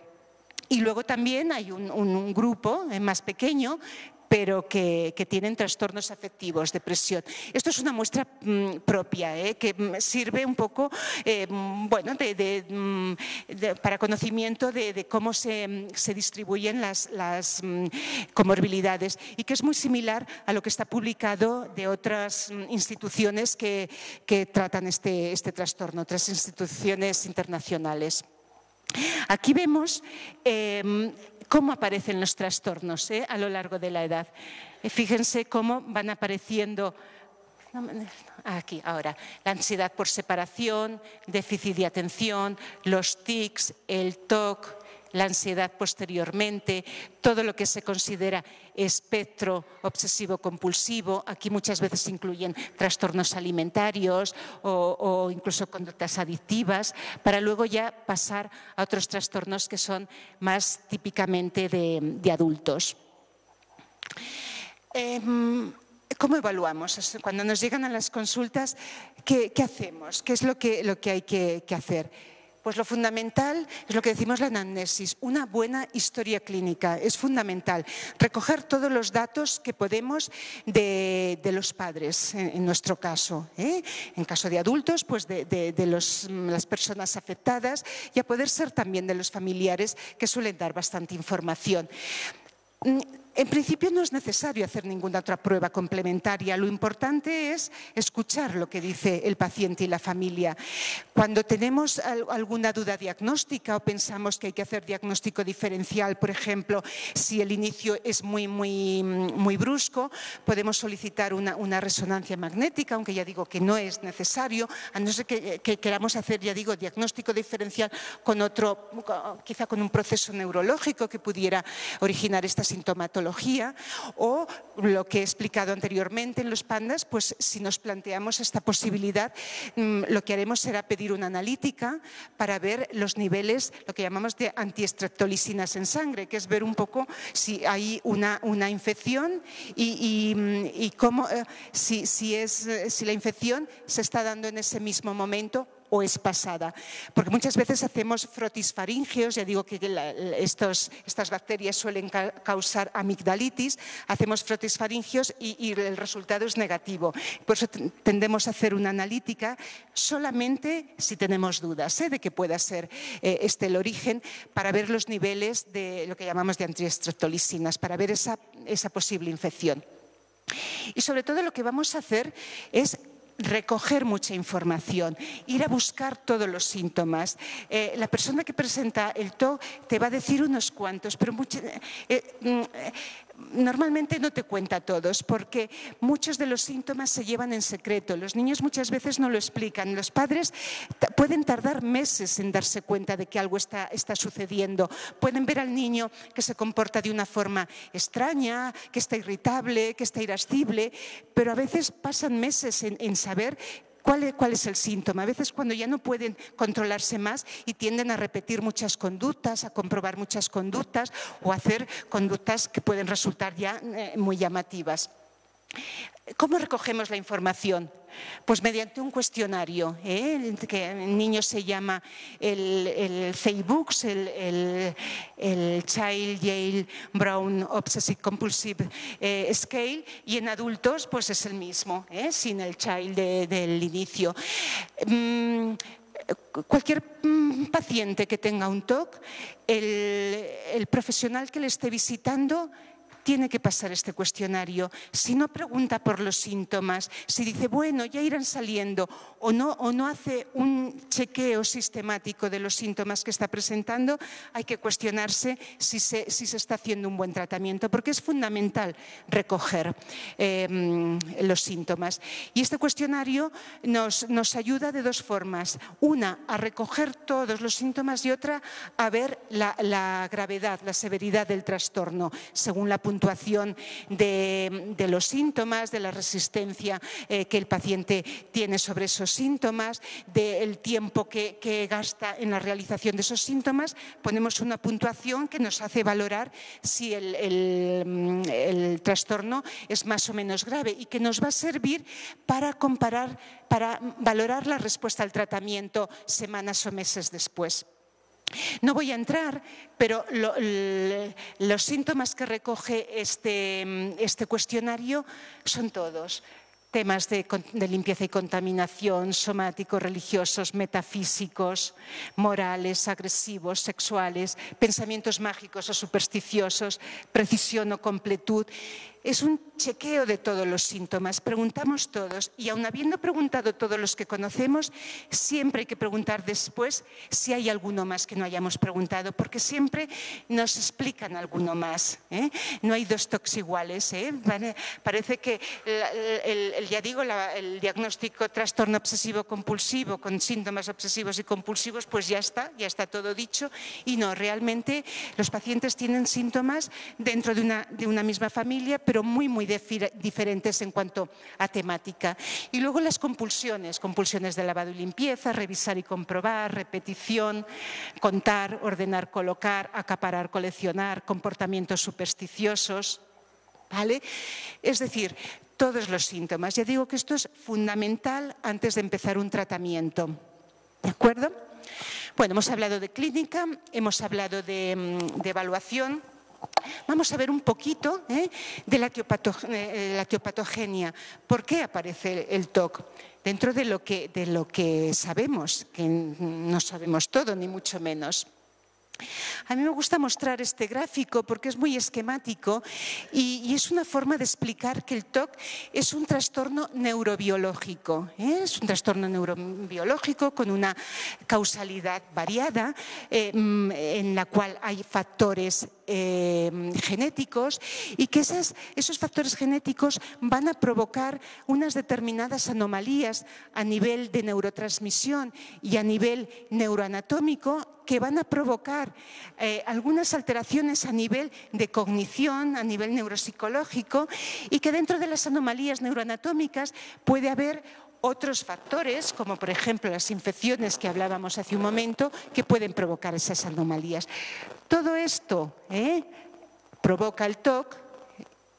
Y luego también hay un grupo más pequeño pero que tienen trastornos afectivos, depresión. Esto es una muestra propia, que sirve un poco bueno, para conocimiento de cómo se distribuyen las comorbilidades y que es muy similar a lo que está publicado de otras instituciones que tratan este trastorno, otras instituciones internacionales. Aquí vemos cómo aparecen los trastornos a lo largo de la edad. Fíjense cómo van apareciendo aquí, ahora, la ansiedad por separación, déficit de atención, los tics, el TOC, la ansiedad posteriormente, todo lo que se considera espectro obsesivo-compulsivo. Aquí muchas veces incluyen trastornos alimentarios o incluso conductas adictivas, para luego ya pasar a otros trastornos que son más típicamente de adultos. ¿Cómo evaluamos? Cuando nos llegan a las consultas, ¿qué hacemos? ¿Qué es lo que hay que hacer? Pues lo fundamental es lo que decimos la anamnesis, una buena historia clínica, es fundamental. Recoger todos los datos que podemos de los padres, en nuestro caso. En caso de adultos, pues de las personas afectadas y a poder ser también de los familiares que suelen dar bastante información. En principio no es necesario hacer ninguna otra prueba complementaria, lo importante es escuchar lo que dice el paciente y la familia. Cuando tenemos alguna duda diagnóstica o pensamos que hay que hacer diagnóstico diferencial, por ejemplo, si el inicio es muy brusco, podemos solicitar una resonancia magnética, aunque ya digo que no es necesario, a no ser que queramos hacer, ya digo, diagnóstico diferencial con otro, quizá con un proceso neurológico que pudiera originar esta sintomatología. O lo que he explicado anteriormente en los pandas, pues si nos planteamos esta posibilidad, lo que haremos será pedir una analítica para ver los niveles, lo que llamamos de antiestreptolisinas en sangre, que es ver un poco si hay una infección y cómo, si la infección se está dando en ese mismo momento o es pasada, porque muchas veces hacemos frotisfaringeos, ya digo que estas bacterias suelen causar amigdalitis, hacemos frotisfaringeos y el resultado es negativo, por eso tendemos a hacer una analítica solamente si tenemos dudas de que pueda ser este el origen, para ver los niveles de lo que llamamos de antiestreptolisinas, para ver esa posible infección. Y sobre todo lo que vamos a hacer es recoger mucha información, ir a buscar todos los síntomas. La persona que presenta el TOC te va a decir unos cuantos, pero normalmente no te cuenta todos, porque muchos de los síntomas se llevan en secreto. Los niños muchas veces no lo explican. Los padres pueden tardar meses en darse cuenta de que algo está sucediendo. Pueden ver al niño que se comporta de una forma extraña, que está irritable, que está irascible, pero a veces pasan meses en saber cuál es el síntoma. A veces cuando ya no pueden controlarse más y tienden a repetir muchas conductas, a comprobar muchas conductas o a hacer conductas que pueden resultar ya muy llamativas. ¿Cómo recogemos la información? Pues mediante un cuestionario, que en niños se llama el CY-BOCS, el Child Yale Brown Obsessive Compulsive Scale, y en adultos pues es el mismo, sin el Child del inicio. Cualquier paciente que tenga un TOC, el profesional que le esté visitando tiene que pasar este cuestionario. Si no pregunta por los síntomas, si dice, bueno, ya irán saliendo, o no hace un chequeo sistemático de los síntomas que está presentando, hay que cuestionarse si se está haciendo un buen tratamiento, porque es fundamental recoger los síntomas. Y este cuestionario nos ayuda de dos formas. Una, a recoger todos los síntomas, y otra, a ver la gravedad, la severidad del trastorno, según la puntuación puntuación de los síntomas, de la resistencia que el paciente tiene sobre esos síntomas, del tiempo que gasta en la realización de esos síntomas. Ponemos una puntuación que nos hace valorar si el trastorno es más o menos grave y que nos va a servir para comparar, para valorar la respuesta al tratamiento semanas o meses después. No voy a entrar, pero los síntomas que recoge este cuestionario son todos. Temas de limpieza y contaminación, somáticos, religiosos, metafísicos, morales, agresivos, sexuales, pensamientos mágicos o supersticiosos, precisión o completud. Es un chequeo de todos los síntomas, preguntamos todos y aun habiendo preguntado todos los que conocemos, siempre hay que preguntar después si hay alguno más que no hayamos preguntado, porque siempre nos explican alguno más, ¿eh? No hay dos TOCs iguales, ¿eh? Parece que el diagnóstico trastorno obsesivo compulsivo con síntomas obsesivos y compulsivos, pues ya está todo dicho, y no, realmente los pacientes tienen síntomas dentro de una misma familia, pero muy diferentes en cuanto a temática. Y luego las compulsiones de lavado y limpieza, revisar y comprobar, repetición, contar, ordenar, colocar, acaparar, coleccionar, comportamientos supersticiosos, ¿vale? Es decir, todos los síntomas. Ya digo que esto es fundamental antes de empezar un tratamiento, ¿de acuerdo? Bueno, hemos hablado de clínica, hemos hablado de evaluación. Vamos a ver un poquito de la etiopatogenia. ¿Por qué aparece el TOC? Dentro de lo que sabemos, que no sabemos todo, ni mucho menos. A mí me gusta mostrar este gráfico porque es muy esquemático y es una forma de explicar que el TOC es un trastorno neurobiológico, ¿eh? Es un trastorno neurobiológico con una causalidad variada en la cual hay factores genéticos y que esos factores genéticos van a provocar unas determinadas anomalías a nivel de neurotransmisión y a nivel neuroanatómico que van a provocar algunas alteraciones a nivel de cognición, a nivel neuropsicológico, y que dentro de las anomalías neuroanatómicas puede haber otros factores, como por ejemplo las infecciones que hablábamos hace un momento, que pueden provocar esas anomalías. Todo esto provoca el TOC.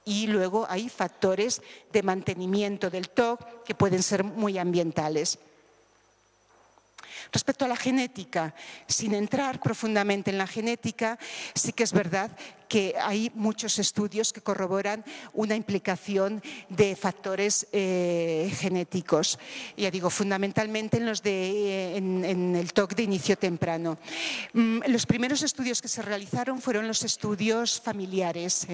Y luego hay factores de mantenimiento del TOC que pueden ser muy ambientales. Respecto a la genética, sin entrar profundamente en la genética, sí que es verdad que hay muchos estudios que corroboran una implicación de factores genéticos. Ya digo, fundamentalmente en el TOC de inicio temprano. Los primeros estudios que se realizaron fueron los estudios familiares,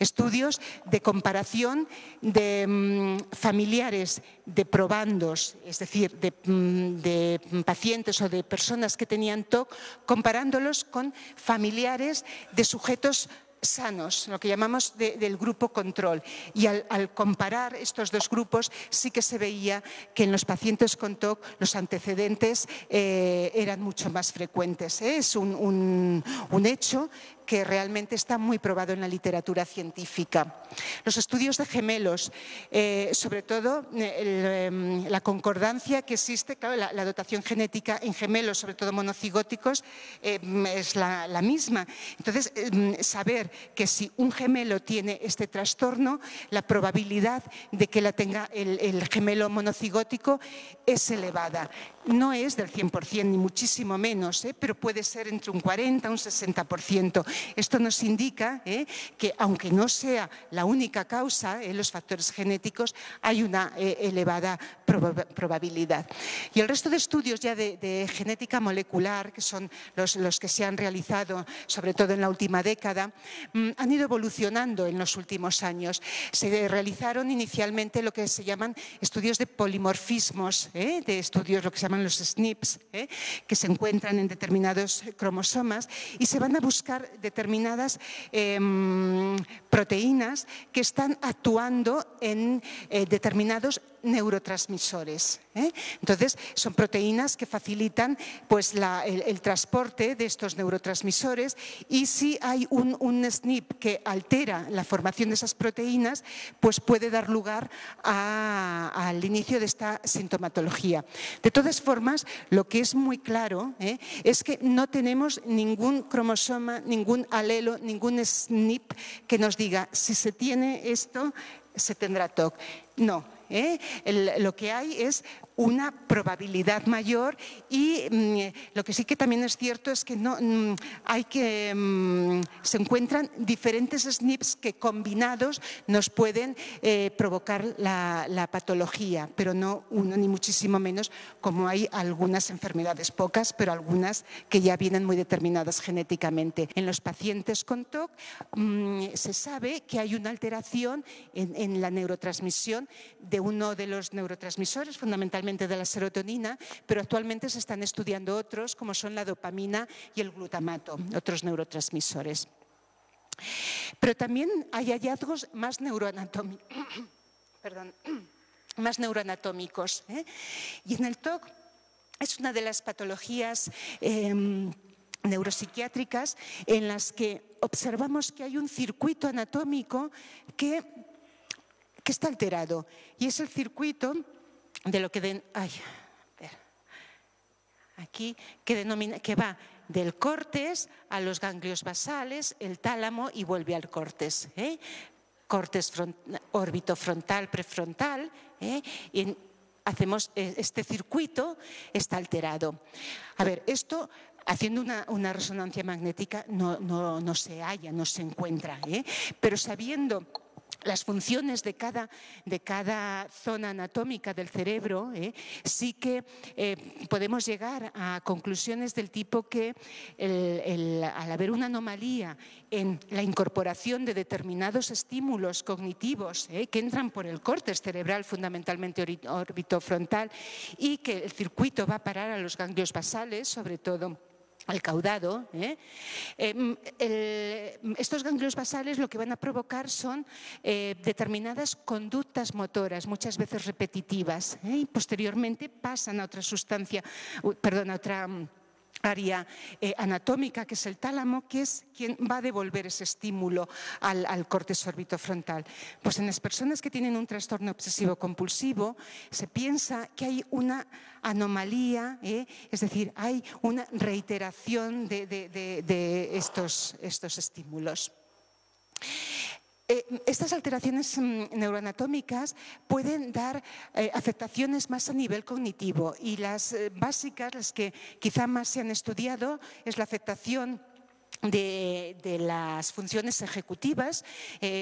estudios de comparación de familiares de probandos, es decir, de pacientes o de personas que tenían TOC, comparándolos con familiares de sujetos sanos, lo que llamamos del grupo control. Y al comparar estos dos grupos sí que se veía que en los pacientes con TOC los antecedentes eran mucho más frecuentes, ¿eh? Es un hecho que realmente está muy probado en la literatura científica. Los estudios de gemelos, sobre todo la concordancia que existe, claro, la dotación genética en gemelos, sobre todo monocigóticos, es la misma. Entonces, saber que si un gemelo tiene este trastorno, la probabilidad de que la tenga el gemelo monocigótico es elevada. No es del 100%, ni muchísimo menos, pero puede ser entre un 40 y un 60%. Esto nos indica que aunque no sea la única causa, los factores genéticos, hay una elevada probabilidad. Y el resto de estudios ya de genética molecular, que son los que se han realizado sobre todo en la última década, han ido evolucionando en los últimos años. Se realizaron inicialmente lo que se llaman estudios de polimorfismos, de estudios lo que se llaman los SNPs, que se encuentran en determinados cromosomas, y se van a buscar determinadas proteínas que están actuando en determinados neurotransmisores. Entonces, son proteínas que facilitan pues, el transporte de estos neurotransmisores, y si hay un SNP que altera la formación de esas proteínas, pues puede dar lugar al inicio de esta sintomatología. De todas formas, lo que es muy claro es que no tenemos ningún cromosoma, ningún alelo, ningún SNP que nos diga si se tiene esto, se tendrá TOC. No. Lo que hay es una probabilidad mayor, y lo que sí que también es cierto es que se encuentran diferentes SNPs que combinados nos pueden provocar la patología, pero no uno ni muchísimo menos, como hay algunas enfermedades, pocas, pero algunas que ya vienen muy determinadas genéticamente. En los pacientes con TOC se sabe que hay una alteración en la neurotransmisión de uno de los neurotransmisores, fundamentalmente de la serotonina, pero actualmente se están estudiando otros, como son la dopamina y el glutamato, otros neurotransmisores. Pero también hay hallazgos más neuroanatómicos. Perdón, más neuroanatómicos. Y en el TOC es una de las patologías neuropsiquiátricas en las que observamos que hay un circuito anatómico que está alterado, y es el circuito de lo que que va del córtex a los ganglios basales, el tálamo, y vuelve al córtex, córtex órbito frontal, prefrontal, y hacemos este circuito está alterado. A ver, esto haciendo una resonancia magnética no se halla, no se encuentra, pero sabiendo las funciones de cada zona anatómica del cerebro, sí que podemos llegar a conclusiones del tipo que al haber una anomalía en la incorporación de determinados estímulos cognitivos que entran por el córtex cerebral, fundamentalmente órbito frontal, y que el circuito va a parar a los ganglios basales, sobre todo al caudado, estos ganglios basales lo que van a provocar son determinadas conductas motoras, muchas veces repetitivas, y posteriormente pasan a otra otra área anatómica, que es el tálamo, que es quien va a devolver ese estímulo al córtex orbitofrontal. Pues en las personas que tienen un trastorno obsesivo compulsivo se piensa que hay una anomalía, es decir, hay una reiteración de estos estímulos. Estas alteraciones neuroanatómicas pueden dar afectaciones más a nivel cognitivo, y las básicas, las que quizá más se han estudiado, es la afectación de las funciones ejecutivas,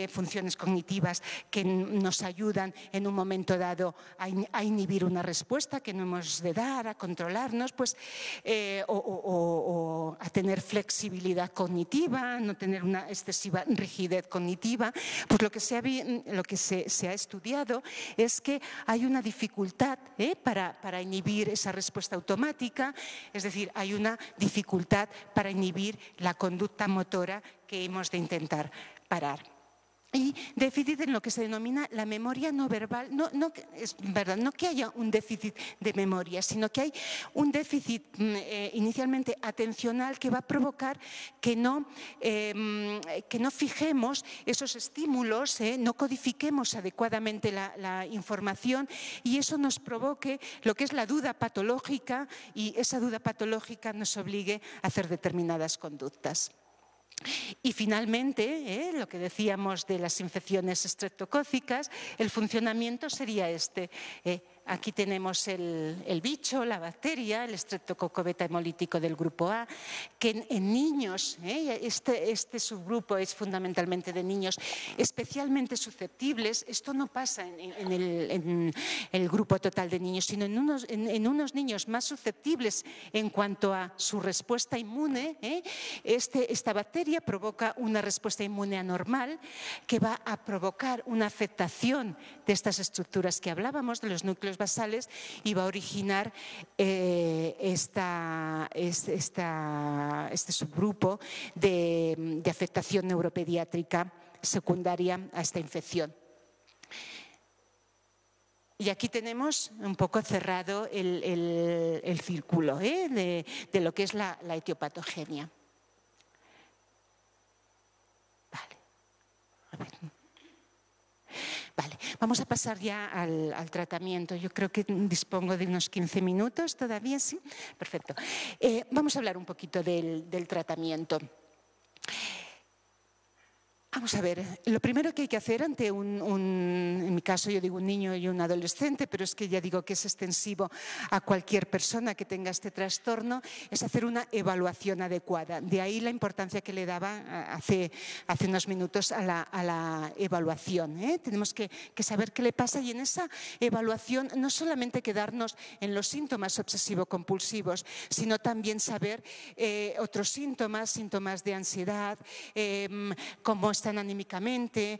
funciones cognitivas que nos ayudan en un momento dado a inhibir una respuesta que no hemos de dar, a controlarnos, pues, o a tener flexibilidad cognitiva, no tener una excesiva rigidez cognitiva. Pues lo que se ha estudiado es que hay una dificultad para inhibir esa respuesta automática, es decir, hay una dificultad para inhibir la conducta motora que hemos de intentar parar. Y déficit en lo que se denomina la memoria no verbal. No que haya un déficit de memoria, sino que hay un déficit inicialmente atencional que va a provocar que no fijemos esos estímulos, no codifiquemos adecuadamente la información, y eso nos provoque lo que es la duda patológica, y esa duda patológica nos obligue a hacer determinadas conductas. Y finalmente, lo que decíamos de las infecciones estreptocócicas, el funcionamiento sería este. Aquí tenemos el bicho, la bacteria, el estreptococo beta hemolítico del grupo A, que en niños, este subgrupo es fundamentalmente de niños especialmente susceptibles. Esto no pasa en el grupo total de niños, sino en unos niños más susceptibles en cuanto a su respuesta inmune. Esta bacteria provoca una respuesta inmune anormal que va a provocar una afectación de estas estructuras que hablábamos, de los núcleos basales, y va a originar este subgrupo de afectación neuropediátrica secundaria a esta infección. Y aquí tenemos un poco cerrado el círculo de lo que es la etiopatogenia. Vale. A ver. Vale, vamos a pasar ya al tratamiento. Yo creo que dispongo de unos 15 minutos todavía, ¿sí? Perfecto. Vamos a hablar un poquito del tratamiento. Vamos a ver, lo primero que hay que hacer ante en mi caso yo digo un niño y un adolescente, pero es que ya digo que es extensivo a cualquier persona que tenga este trastorno, es hacer una evaluación adecuada. De ahí la importancia que le daba hace unos minutos a la evaluación. Tenemos que saber qué le pasa y en esa evaluación no solamente quedarnos en los síntomas obsesivo-compulsivos, sino también saber otros síntomas, síntomas de ansiedad, cómo está anímicamente,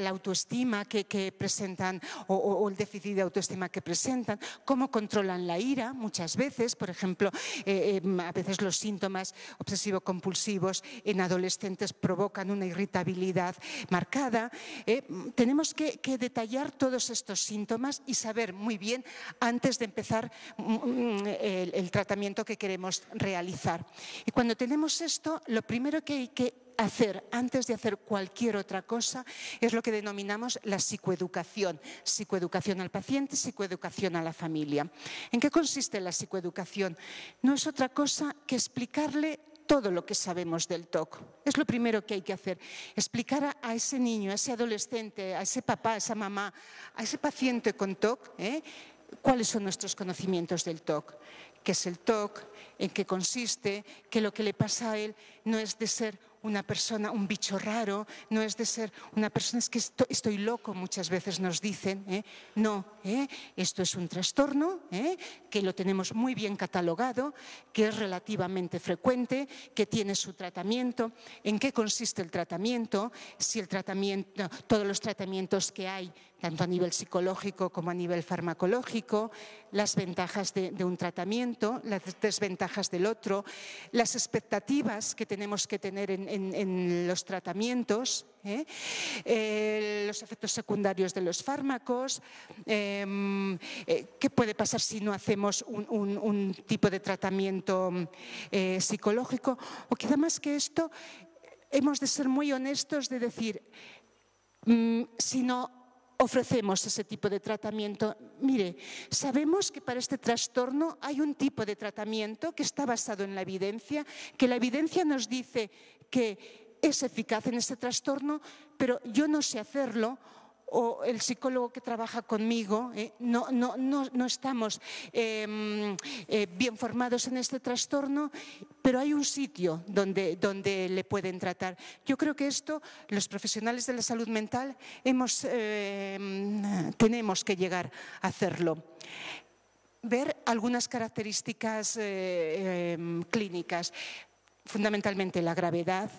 la autoestima que presentan o el déficit de autoestima que presentan, cómo controlan la ira muchas veces, por ejemplo, a veces los síntomas obsesivo-compulsivos en adolescentes provocan una irritabilidad marcada. Tenemos que detallar todos estos síntomas y saber muy bien antes de empezar el tratamiento que queremos realizar. Y cuando tenemos esto, lo primero que hay que hacer antes de hacer cualquier otra cosa es lo que denominamos la psicoeducación. Psicoeducación al paciente, psicoeducación a la familia. ¿En qué consiste la psicoeducación? No es otra cosa que explicarle todo lo que sabemos del TOC. Es lo primero que hay que hacer, explicar a ese niño, a ese adolescente, a ese papá, a esa mamá, a ese paciente con TOC, cuáles son nuestros conocimientos del TOC. Qué es el TOC, en qué consiste, que lo que le pasa a él no es de ser una persona, un bicho raro, no es de ser una persona, es que estoy loco, muchas veces nos dicen, no, esto es un trastorno, que lo tenemos muy bien catalogado, que es relativamente frecuente, que tiene su tratamiento, en qué consiste el tratamiento, si el tratamiento, todos los tratamientos que hay, tanto a nivel psicológico como a nivel farmacológico, las ventajas de un tratamiento, las desventajas del otro, las expectativas que tenemos que tener en los tratamientos, los efectos secundarios de los fármacos, qué puede pasar si no hacemos un tipo de tratamiento psicológico, o quizá más que esto, hemos de ser muy honestos de decir, si no ofrecemos ese tipo de tratamiento. Mire, sabemos que para este trastorno hay un tipo de tratamiento que está basado en la evidencia, que la evidencia nos dice que es eficaz en este trastorno, pero yo no sé hacerlo, o el psicólogo que trabaja conmigo, no estamos bien formados en este trastorno, pero hay un sitio donde le pueden tratar. Yo creo que esto, los profesionales de la salud mental, tenemos que llegar a hacerlo. Ver algunas características clínicas, fundamentalmente la gravedad,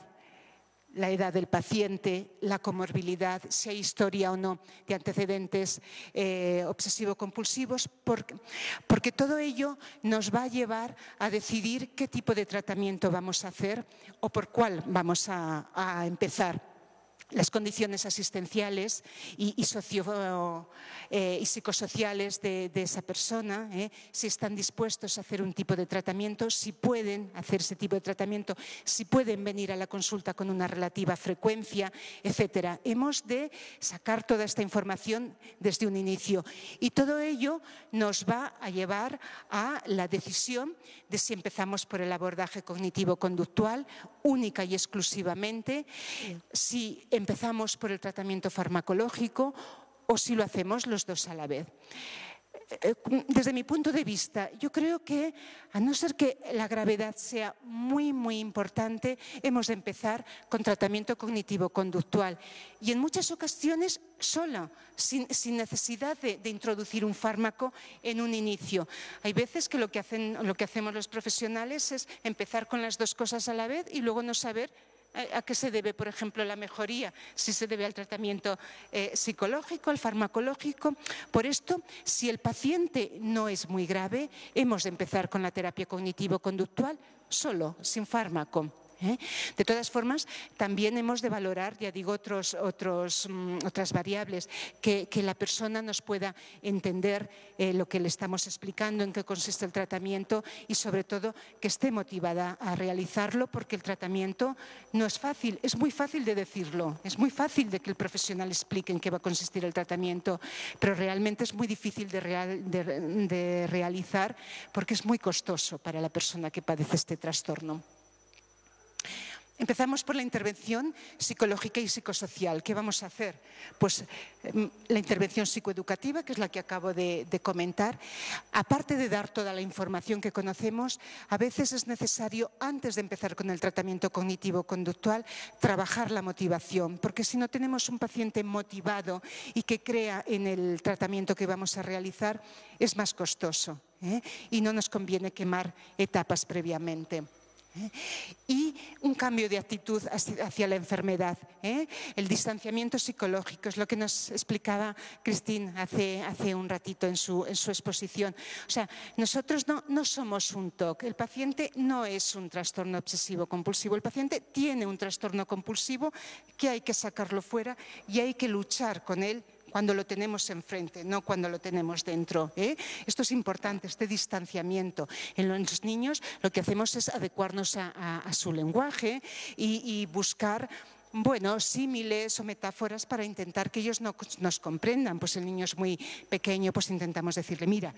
la edad del paciente, la comorbilidad, si hay historia o no de antecedentes obsesivo-compulsivos, porque todo ello nos va a llevar a decidir qué tipo de tratamiento vamos a hacer o por cuál vamos a empezar. Las condiciones asistenciales y psicosociales de esa persona, si están dispuestos a hacer un tipo de tratamiento, si pueden hacer ese tipo de tratamiento, si pueden venir a la consulta con una relativa frecuencia, etcétera. Hemos de sacar toda esta información desde un inicio y todo ello nos va a llevar a la decisión de si empezamos por el abordaje cognitivo-conductual única y exclusivamente, si empezamos por el tratamiento farmacológico o si lo hacemos los dos a la vez. Desde mi punto de vista, yo creo que, a no ser que la gravedad sea muy, muy importante, hemos de empezar con tratamiento cognitivo-conductual y en muchas ocasiones sola, sin necesidad de introducir un fármaco en un inicio. Hay veces que lo que hacemos los profesionales es empezar con las dos cosas a la vez y luego no saber ¿a qué se debe, por ejemplo, la mejoría? Si se debe al tratamiento psicológico, al farmacológico. Por esto, si el paciente no es muy grave, hemos de empezar con la terapia cognitivo-conductual solo, sin fármaco. De todas formas, también hemos de valorar, ya digo, otras variables, que la persona nos pueda entender lo que le estamos explicando, en qué consiste el tratamiento y sobre todo que esté motivada a realizarlo, porque el tratamiento no es fácil, es muy fácil de decirlo, es muy fácil de que el profesional explique en qué va a consistir el tratamiento, pero realmente es muy difícil de realizar porque es muy costoso para la persona que padece este trastorno. Empezamos por la intervención psicológica y psicosocial. ¿Qué vamos a hacer? Pues la intervención psicoeducativa, que es la que acabo de comentar. Aparte de dar toda la información que conocemos, a veces es necesario, antes de empezar con el tratamiento cognitivo-conductual, trabajar la motivación. Porque si no tenemos un paciente motivado y que crea en el tratamiento que vamos a realizar, es más costoso, y no nos conviene quemar etapas previamente. Y un cambio de actitud hacia la enfermedad. El distanciamiento psicológico es lo que nos explicaba Christine hace un ratito en su exposición. O sea, nosotros no somos un TOC, el paciente no es un trastorno obsesivo compulsivo, el paciente tiene un trastorno compulsivo que hay que sacarlo fuera y hay que luchar con él cuando lo tenemos enfrente, no cuando lo tenemos dentro. Esto es importante, este distanciamiento. En los niños lo que hacemos es adecuarnos a su lenguaje y buscar símiles o metáforas para intentar que ellos nos comprendan. Pues el niño es muy pequeño, pues intentamos decirle, mira,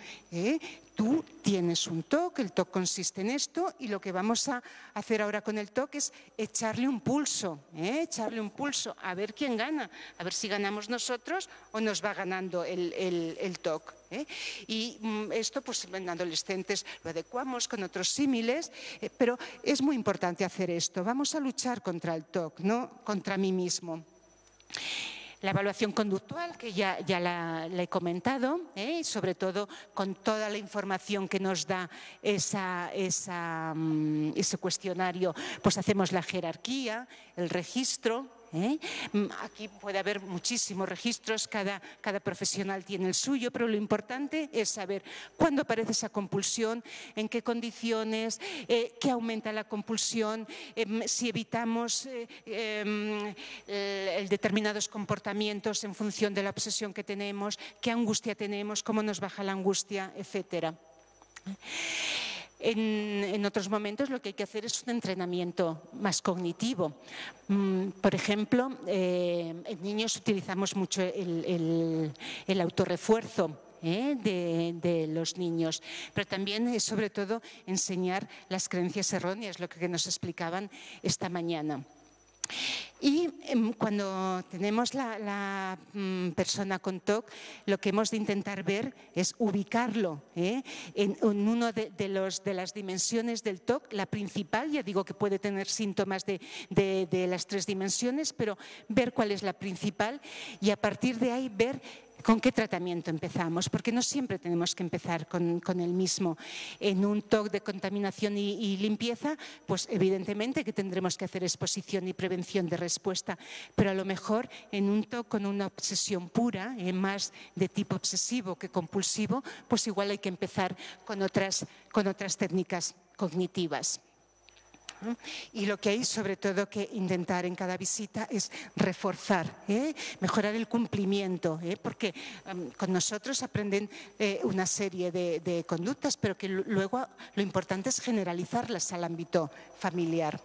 tú tienes un TOC, el TOC consiste en esto y lo que vamos a hacer ahora con el TOC es echarle un pulso, a ver quién gana, a ver si ganamos nosotros o nos va ganando el TOC. Y esto pues en adolescentes lo adecuamos con otros símiles, pero es muy importante hacer esto. Vamos a luchar contra el TOC, no contra mí mismo. La evaluación conductual, que ya la he comentado, y sobre todo con toda la información que nos da ese cuestionario, pues hacemos la jerarquía, el registro. Aquí puede haber muchísimos registros, cada profesional tiene el suyo, pero lo importante es saber cuándo aparece esa compulsión, en qué condiciones, qué aumenta la compulsión, si evitamos determinados comportamientos en función de la obsesión que tenemos, qué angustia tenemos, cómo nos baja la angustia, etcétera. En otros momentos lo que hay que hacer es un entrenamiento más cognitivo. Por ejemplo, en niños utilizamos mucho el autorrefuerzo de los niños, pero también es sobre todo enseñar las creencias erróneas, lo que nos explicaban esta mañana. Y cuando tenemos la persona con TOC, lo que hemos de intentar ver es ubicarlo en una de las dimensiones del TOC, la principal. Ya digo que puede tener síntomas de las tres dimensiones, pero ver cuál es la principal y a partir de ahí ver con qué tratamiento empezamos, porque no siempre tenemos que empezar con el mismo. En un TOC de contaminación y limpieza, pues evidentemente que tendremos que hacer exposición y prevención de respuesta, pero a lo mejor en un TOC con una obsesión pura, más de tipo obsesivo que compulsivo, pues igual hay que empezar con otras técnicas cognitivas. Y lo que hay sobre todo que intentar en cada visita es reforzar, mejorar el cumplimiento, porque con nosotros aprenden una serie de conductas, pero que luego lo importante es generalizarlas al ámbito familiar.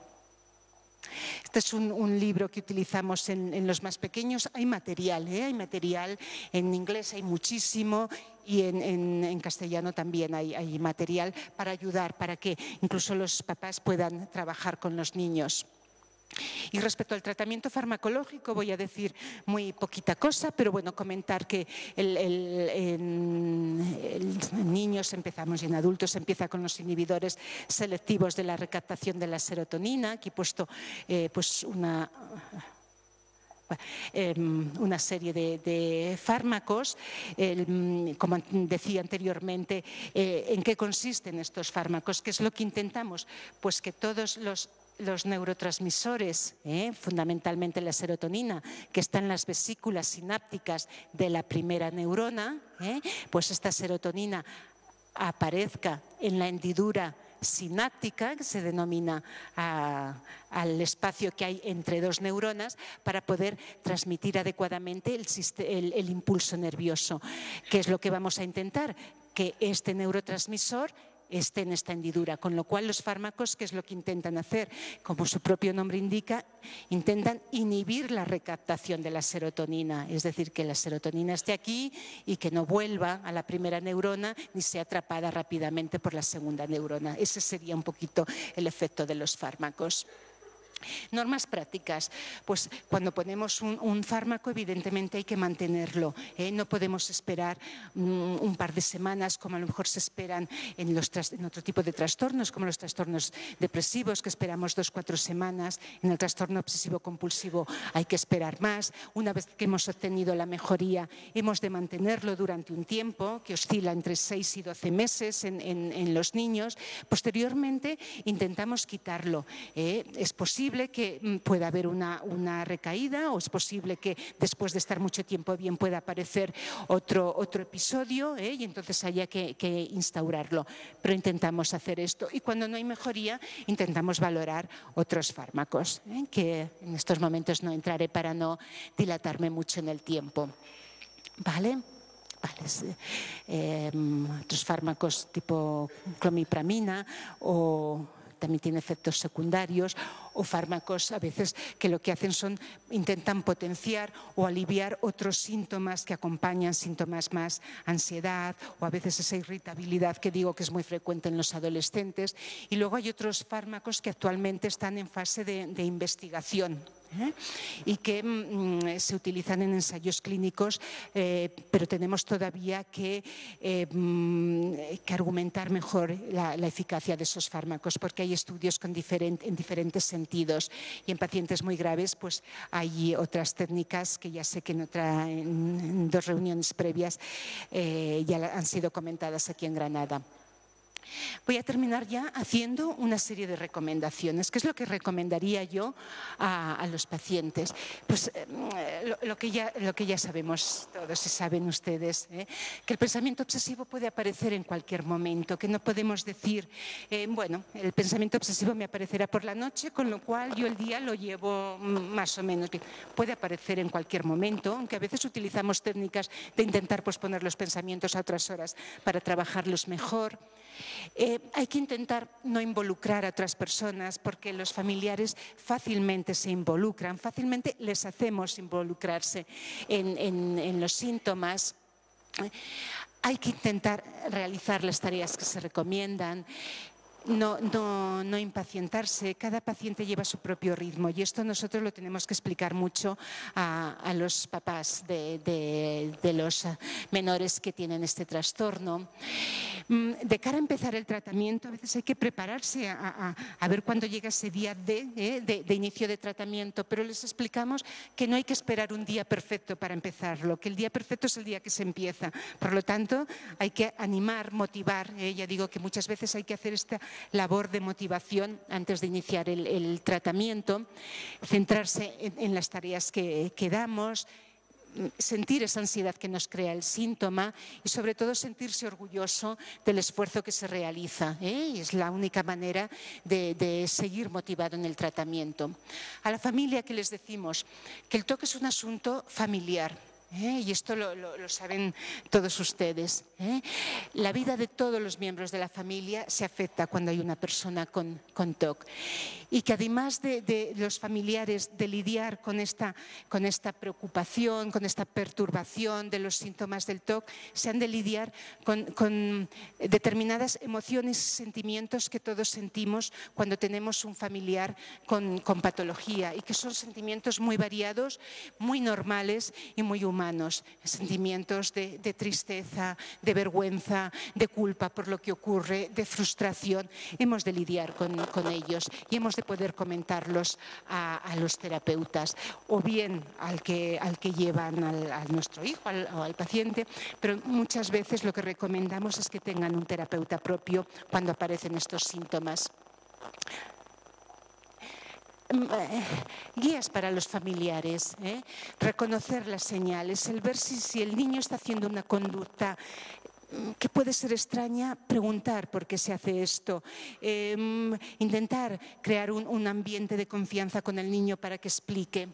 Este es un libro que utilizamos en los más pequeños. Hay material, en inglés hay muchísimo y en castellano también hay material para ayudar, para que incluso los papás puedan trabajar con los niños. Y respecto al tratamiento farmacológico voy a decir muy poquita cosa, pero bueno, comentar que en niños empezamos y en adultos empieza con los inhibidores selectivos de la recaptación de la serotonina. Aquí he puesto una serie de fármacos. Como decía anteriormente, ¿en qué consisten estos fármacos? ¿Qué es lo que intentamos? Pues que todos los neurotransmisores, fundamentalmente la serotonina, que está en las vesículas sinápticas de la primera neurona, pues esta serotonina aparezca en la hendidura sináptica, que se denomina al espacio que hay entre dos neuronas, para poder transmitir adecuadamente el impulso nervioso. ¿Qué es lo que vamos a intentar? Que este neurotransmisor esté en esta hendidura, con lo cual los fármacos, ¿qué es lo que intentan hacer? Como su propio nombre indica, intentan inhibir la recaptación de la serotonina, es decir, que la serotonina esté aquí y que no vuelva a la primera neurona ni sea atrapada rápidamente por la segunda neurona. Ese sería un poquito el efecto de los fármacos. Normas prácticas, pues cuando ponemos un fármaco evidentemente hay que mantenerlo, no podemos esperar un par de semanas como a lo mejor se esperan en otro tipo de trastornos, como los trastornos depresivos, que esperamos 2 o 4 semanas, en el trastorno obsesivo compulsivo hay que esperar más. Una vez que hemos obtenido la mejoría hemos de mantenerlo durante un tiempo que oscila entre 6 y 12 meses en los niños. Posteriormente intentamos quitarlo, es posible que pueda haber una recaída, o es posible que después de estar mucho tiempo bien pueda aparecer otro episodio, y entonces haya que instaurarlo, pero intentamos hacer esto. Y cuando no hay mejoría intentamos valorar otros fármacos, que en estos momentos no entraré para no dilatarme mucho en el tiempo. ¿Vale? Otros fármacos tipo clomipramina o también tiene efectos secundarios, o fármacos a veces que lo que hacen son intentan potenciar o aliviar otros síntomas que acompañan, síntomas más ansiedad o a veces esa irritabilidad que digo que es muy frecuente en los adolescentes. Y luego hay otros fármacos que actualmente están en fase de investigación, y que se utilizan en ensayos clínicos, pero tenemos todavía que argumentar mejor la eficacia de esos fármacos, porque hay estudios en diferentes sentidos, y en pacientes muy graves pues hay otras técnicas que ya sé que en 2 reuniones previas ya han sido comentadas aquí en Granada. Voy a terminar ya haciendo una serie de recomendaciones. ¿Qué es lo que recomendaría yo a los pacientes? Pues lo que ya sabemos todos y saben ustedes, que el pensamiento obsesivo puede aparecer en cualquier momento, que no podemos decir, bueno, el pensamiento obsesivo me aparecerá por la noche, con lo cual yo el día lo llevo más o menos bien. Puede aparecer en cualquier momento, aunque a veces utilizamos técnicas de intentar posponer los pensamientos a otras horas para trabajarlos mejor. Hay que intentar no involucrar a otras personas, porque los familiares fácilmente se involucran, fácilmente les hacemos involucrarse en los síntomas. Hay que intentar realizar las tareas que se recomiendan. No impacientarse, cada paciente lleva su propio ritmo, y esto nosotros lo tenemos que explicar mucho a los papás de los menores que tienen este trastorno. De cara a empezar el tratamiento, a veces hay que prepararse a ver cuándo llega ese día de inicio de tratamiento, pero les explicamos que no hay que esperar un día perfecto para empezarlo, que el día perfecto es el día que se empieza. Por lo tanto, hay que animar, motivar, ya digo que muchas veces hay que hacer esta labor de motivación antes de iniciar el tratamiento, centrarse en las tareas que damos, sentir esa ansiedad que nos crea el síntoma y sobre todo sentirse orgulloso del esfuerzo que se realiza, y es la única manera de seguir motivado en el tratamiento. A la familia, que les decimos que el TOC es un asunto familiar. Y esto lo saben todos ustedes. La vida de todos los miembros de la familia se afecta cuando hay una persona con TOC, y que además de los familiares de lidiar con esta preocupación, con esta perturbación de los síntomas del TOC, se han de lidiar con determinadas emociones y sentimientos que todos sentimos cuando tenemos un familiar con patología, y que son sentimientos muy variados, muy normales y muy humanos. Sentimientos de tristeza, de vergüenza, de culpa por lo que ocurre, de frustración. Hemos de lidiar con ellos y hemos de poder comentarlos a los terapeutas, o bien al que llevan a nuestro hijo o al paciente, pero muchas veces lo que recomendamos es que tengan un terapeuta propio cuando aparecen estos síntomas. Guías para los familiares, reconocer las señales, el ver si el niño está haciendo una conducta que puede ser extraña, preguntar por qué se hace esto, intentar crear un ambiente de confianza con el niño para que explique.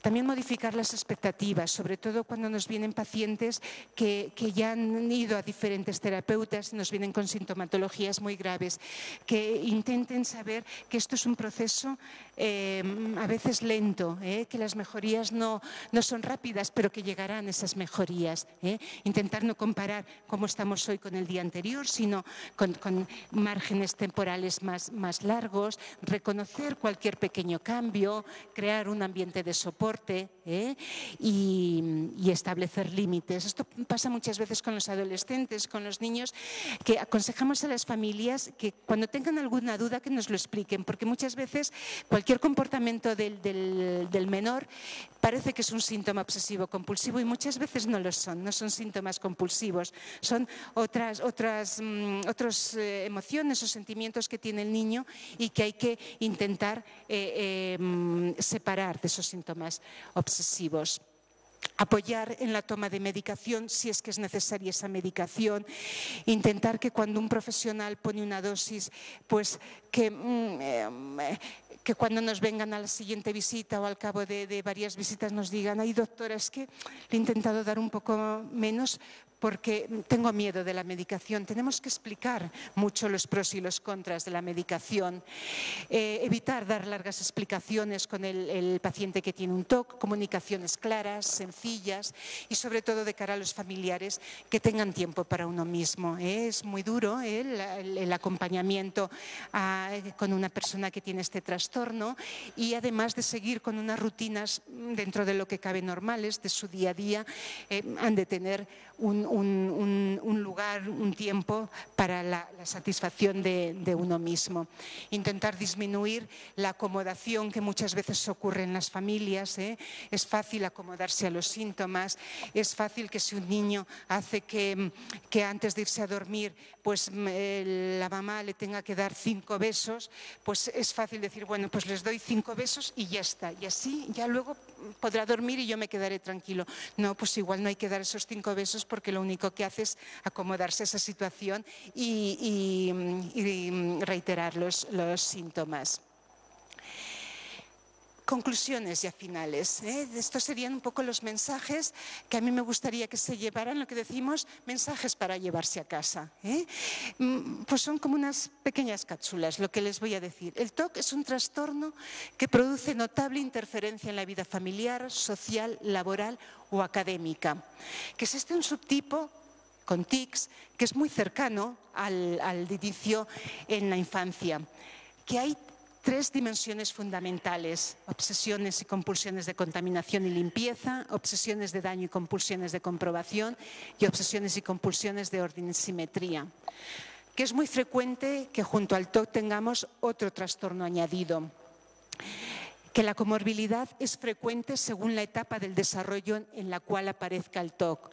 También modificar las expectativas, sobre todo cuando nos vienen pacientes que ya han ido a diferentes terapeutas y nos vienen con sintomatologías muy graves, que intenten saber que esto es un proceso a veces lento, que las mejorías no son rápidas, pero que llegarán esas mejorías. Intentar no comparar cómo estamos hoy con el día anterior, sino con márgenes temporales más largos, reconocer cualquier pequeño cambio, crear un ambiente de soporte, y establecer límites. Esto pasa muchas veces con los adolescentes, con los niños, que aconsejamos a las familias que cuando tengan alguna duda que nos lo expliquen, porque muchas veces cualquier comportamiento del menor parece que es un síntoma obsesivo compulsivo y muchas veces no lo son, no son síntomas compulsivos, son otras emociones o sentimientos que tiene el niño y que hay que intentar separar de esos síntomas obsesivos. Apoyar en la toma de medicación si es que es necesaria esa medicación, intentar que cuando un profesional pone una dosis, pues que cuando nos vengan a la siguiente visita o al cabo de varias visitas nos digan: ay doctora, es que le he intentado dar un poco menos porque tengo miedo de la medicación. Tenemos que explicar mucho los pros y los contras de la medicación. Evitar dar largas explicaciones con el paciente que tiene un TOC, comunicaciones claras, sencillas y sobre todo de cara a los familiares que tengan tiempo para uno mismo. Es muy duro el acompañamiento con una persona que tiene este trastorno y además de seguir con unas rutinas dentro de lo que cabe normales, de su día a día, han de tener un lugar, un tiempo para la satisfacción de uno mismo. Intentar disminuir la acomodación que muchas veces ocurre en las familias. Es fácil acomodarse a los síntomas, es fácil que si un niño hace que antes de irse a dormir pues la mamá le tenga que dar 5 besos, pues es fácil decir, bueno, pues les doy 5 besos y ya está, y así ya luego podrá dormir y yo me quedaré tranquilo. No, pues igual no hay que dar esos 5 besos porque lo único que hace es acomodarse a esa situación y reiterar los síntomas. Conclusiones ya finales. Estos serían un poco los mensajes que a mí me gustaría que se llevaran, lo que decimos, mensajes para llevarse a casa. Pues son como unas pequeñas cápsulas lo que les voy a decir. El TOC es un trastorno que produce notable interferencia en la vida familiar, social, laboral o académica. Que existe un subtipo con tics que es muy cercano al inicio en la infancia. Que hay 3 dimensiones fundamentales: obsesiones y compulsiones de contaminación y limpieza, obsesiones de daño y compulsiones de comprobación y obsesiones y compulsiones de orden y simetría. Que es muy frecuente que junto al TOC tengamos otro trastorno añadido. Que la comorbilidad es frecuente según la etapa del desarrollo en la cual aparezca el TOC.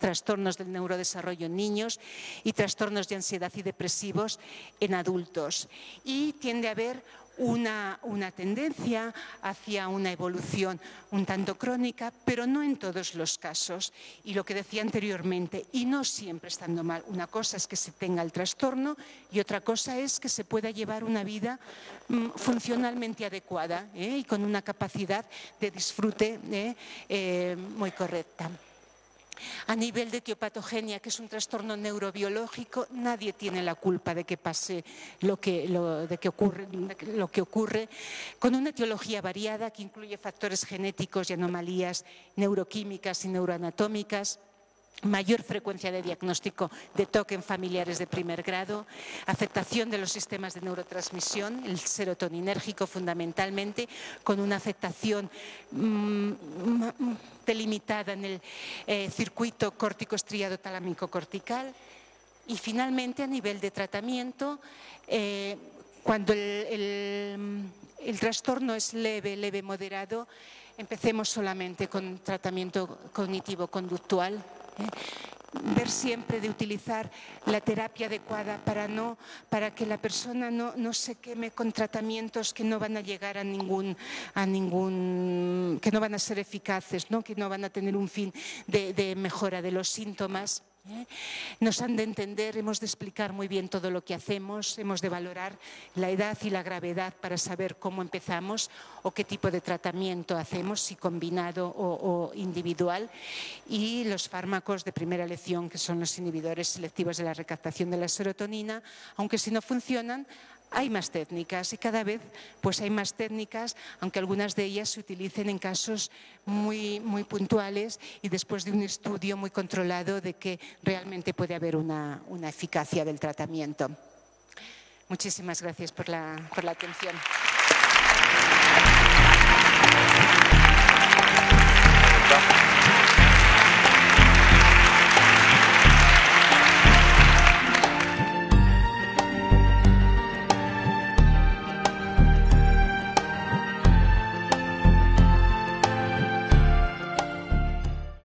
Trastornos del neurodesarrollo en niños y trastornos de ansiedad y depresivos en adultos. Y tiende a haber una tendencia hacia una evolución un tanto crónica, pero no en todos los casos. Y lo que decía anteriormente, y no siempre estando mal. Una cosa es que se tenga el trastorno y otra cosa es que se pueda llevar una vida funcionalmente adecuada y con una capacidad de disfrute muy correcta. A nivel de etiopatogenia, que es un trastorno neurobiológico, nadie tiene la culpa de que pase lo que ocurre, con una etiología variada que incluye factores genéticos y anomalías neuroquímicas y neuroanatómicas. Mayor frecuencia de diagnóstico de TOC en familiares de primer grado, afectación de los sistemas de neurotransmisión, el serotoninérgico fundamentalmente, con una afectación delimitada en el circuito córtico estriado talámico cortical. Y finalmente, a nivel de tratamiento, cuando el trastorno es leve moderado, empecemos solamente con tratamiento cognitivo-conductual. Ver siempre de utilizar la terapia adecuada para que la persona no se queme con tratamientos que no van a llegar a ningún, que no van a ser eficaces, que no van a tener un fin de mejora de los síntomas. Nos han de entender, hemos de explicar muy bien todo lo que hacemos, hemos de valorar la edad y la gravedad para saber cómo empezamos o qué tipo de tratamiento hacemos, si combinado o individual, y los fármacos de primera elección, que son los inhibidores selectivos de la recaptación de la serotonina, aunque si no funcionan, hay más técnicas y cada vez pues hay más técnicas, aunque algunas de ellas se utilicen en casos muy puntuales y después de un estudio muy controlado de que realmente puede haber una eficacia del tratamiento. Muchísimas gracias por la atención.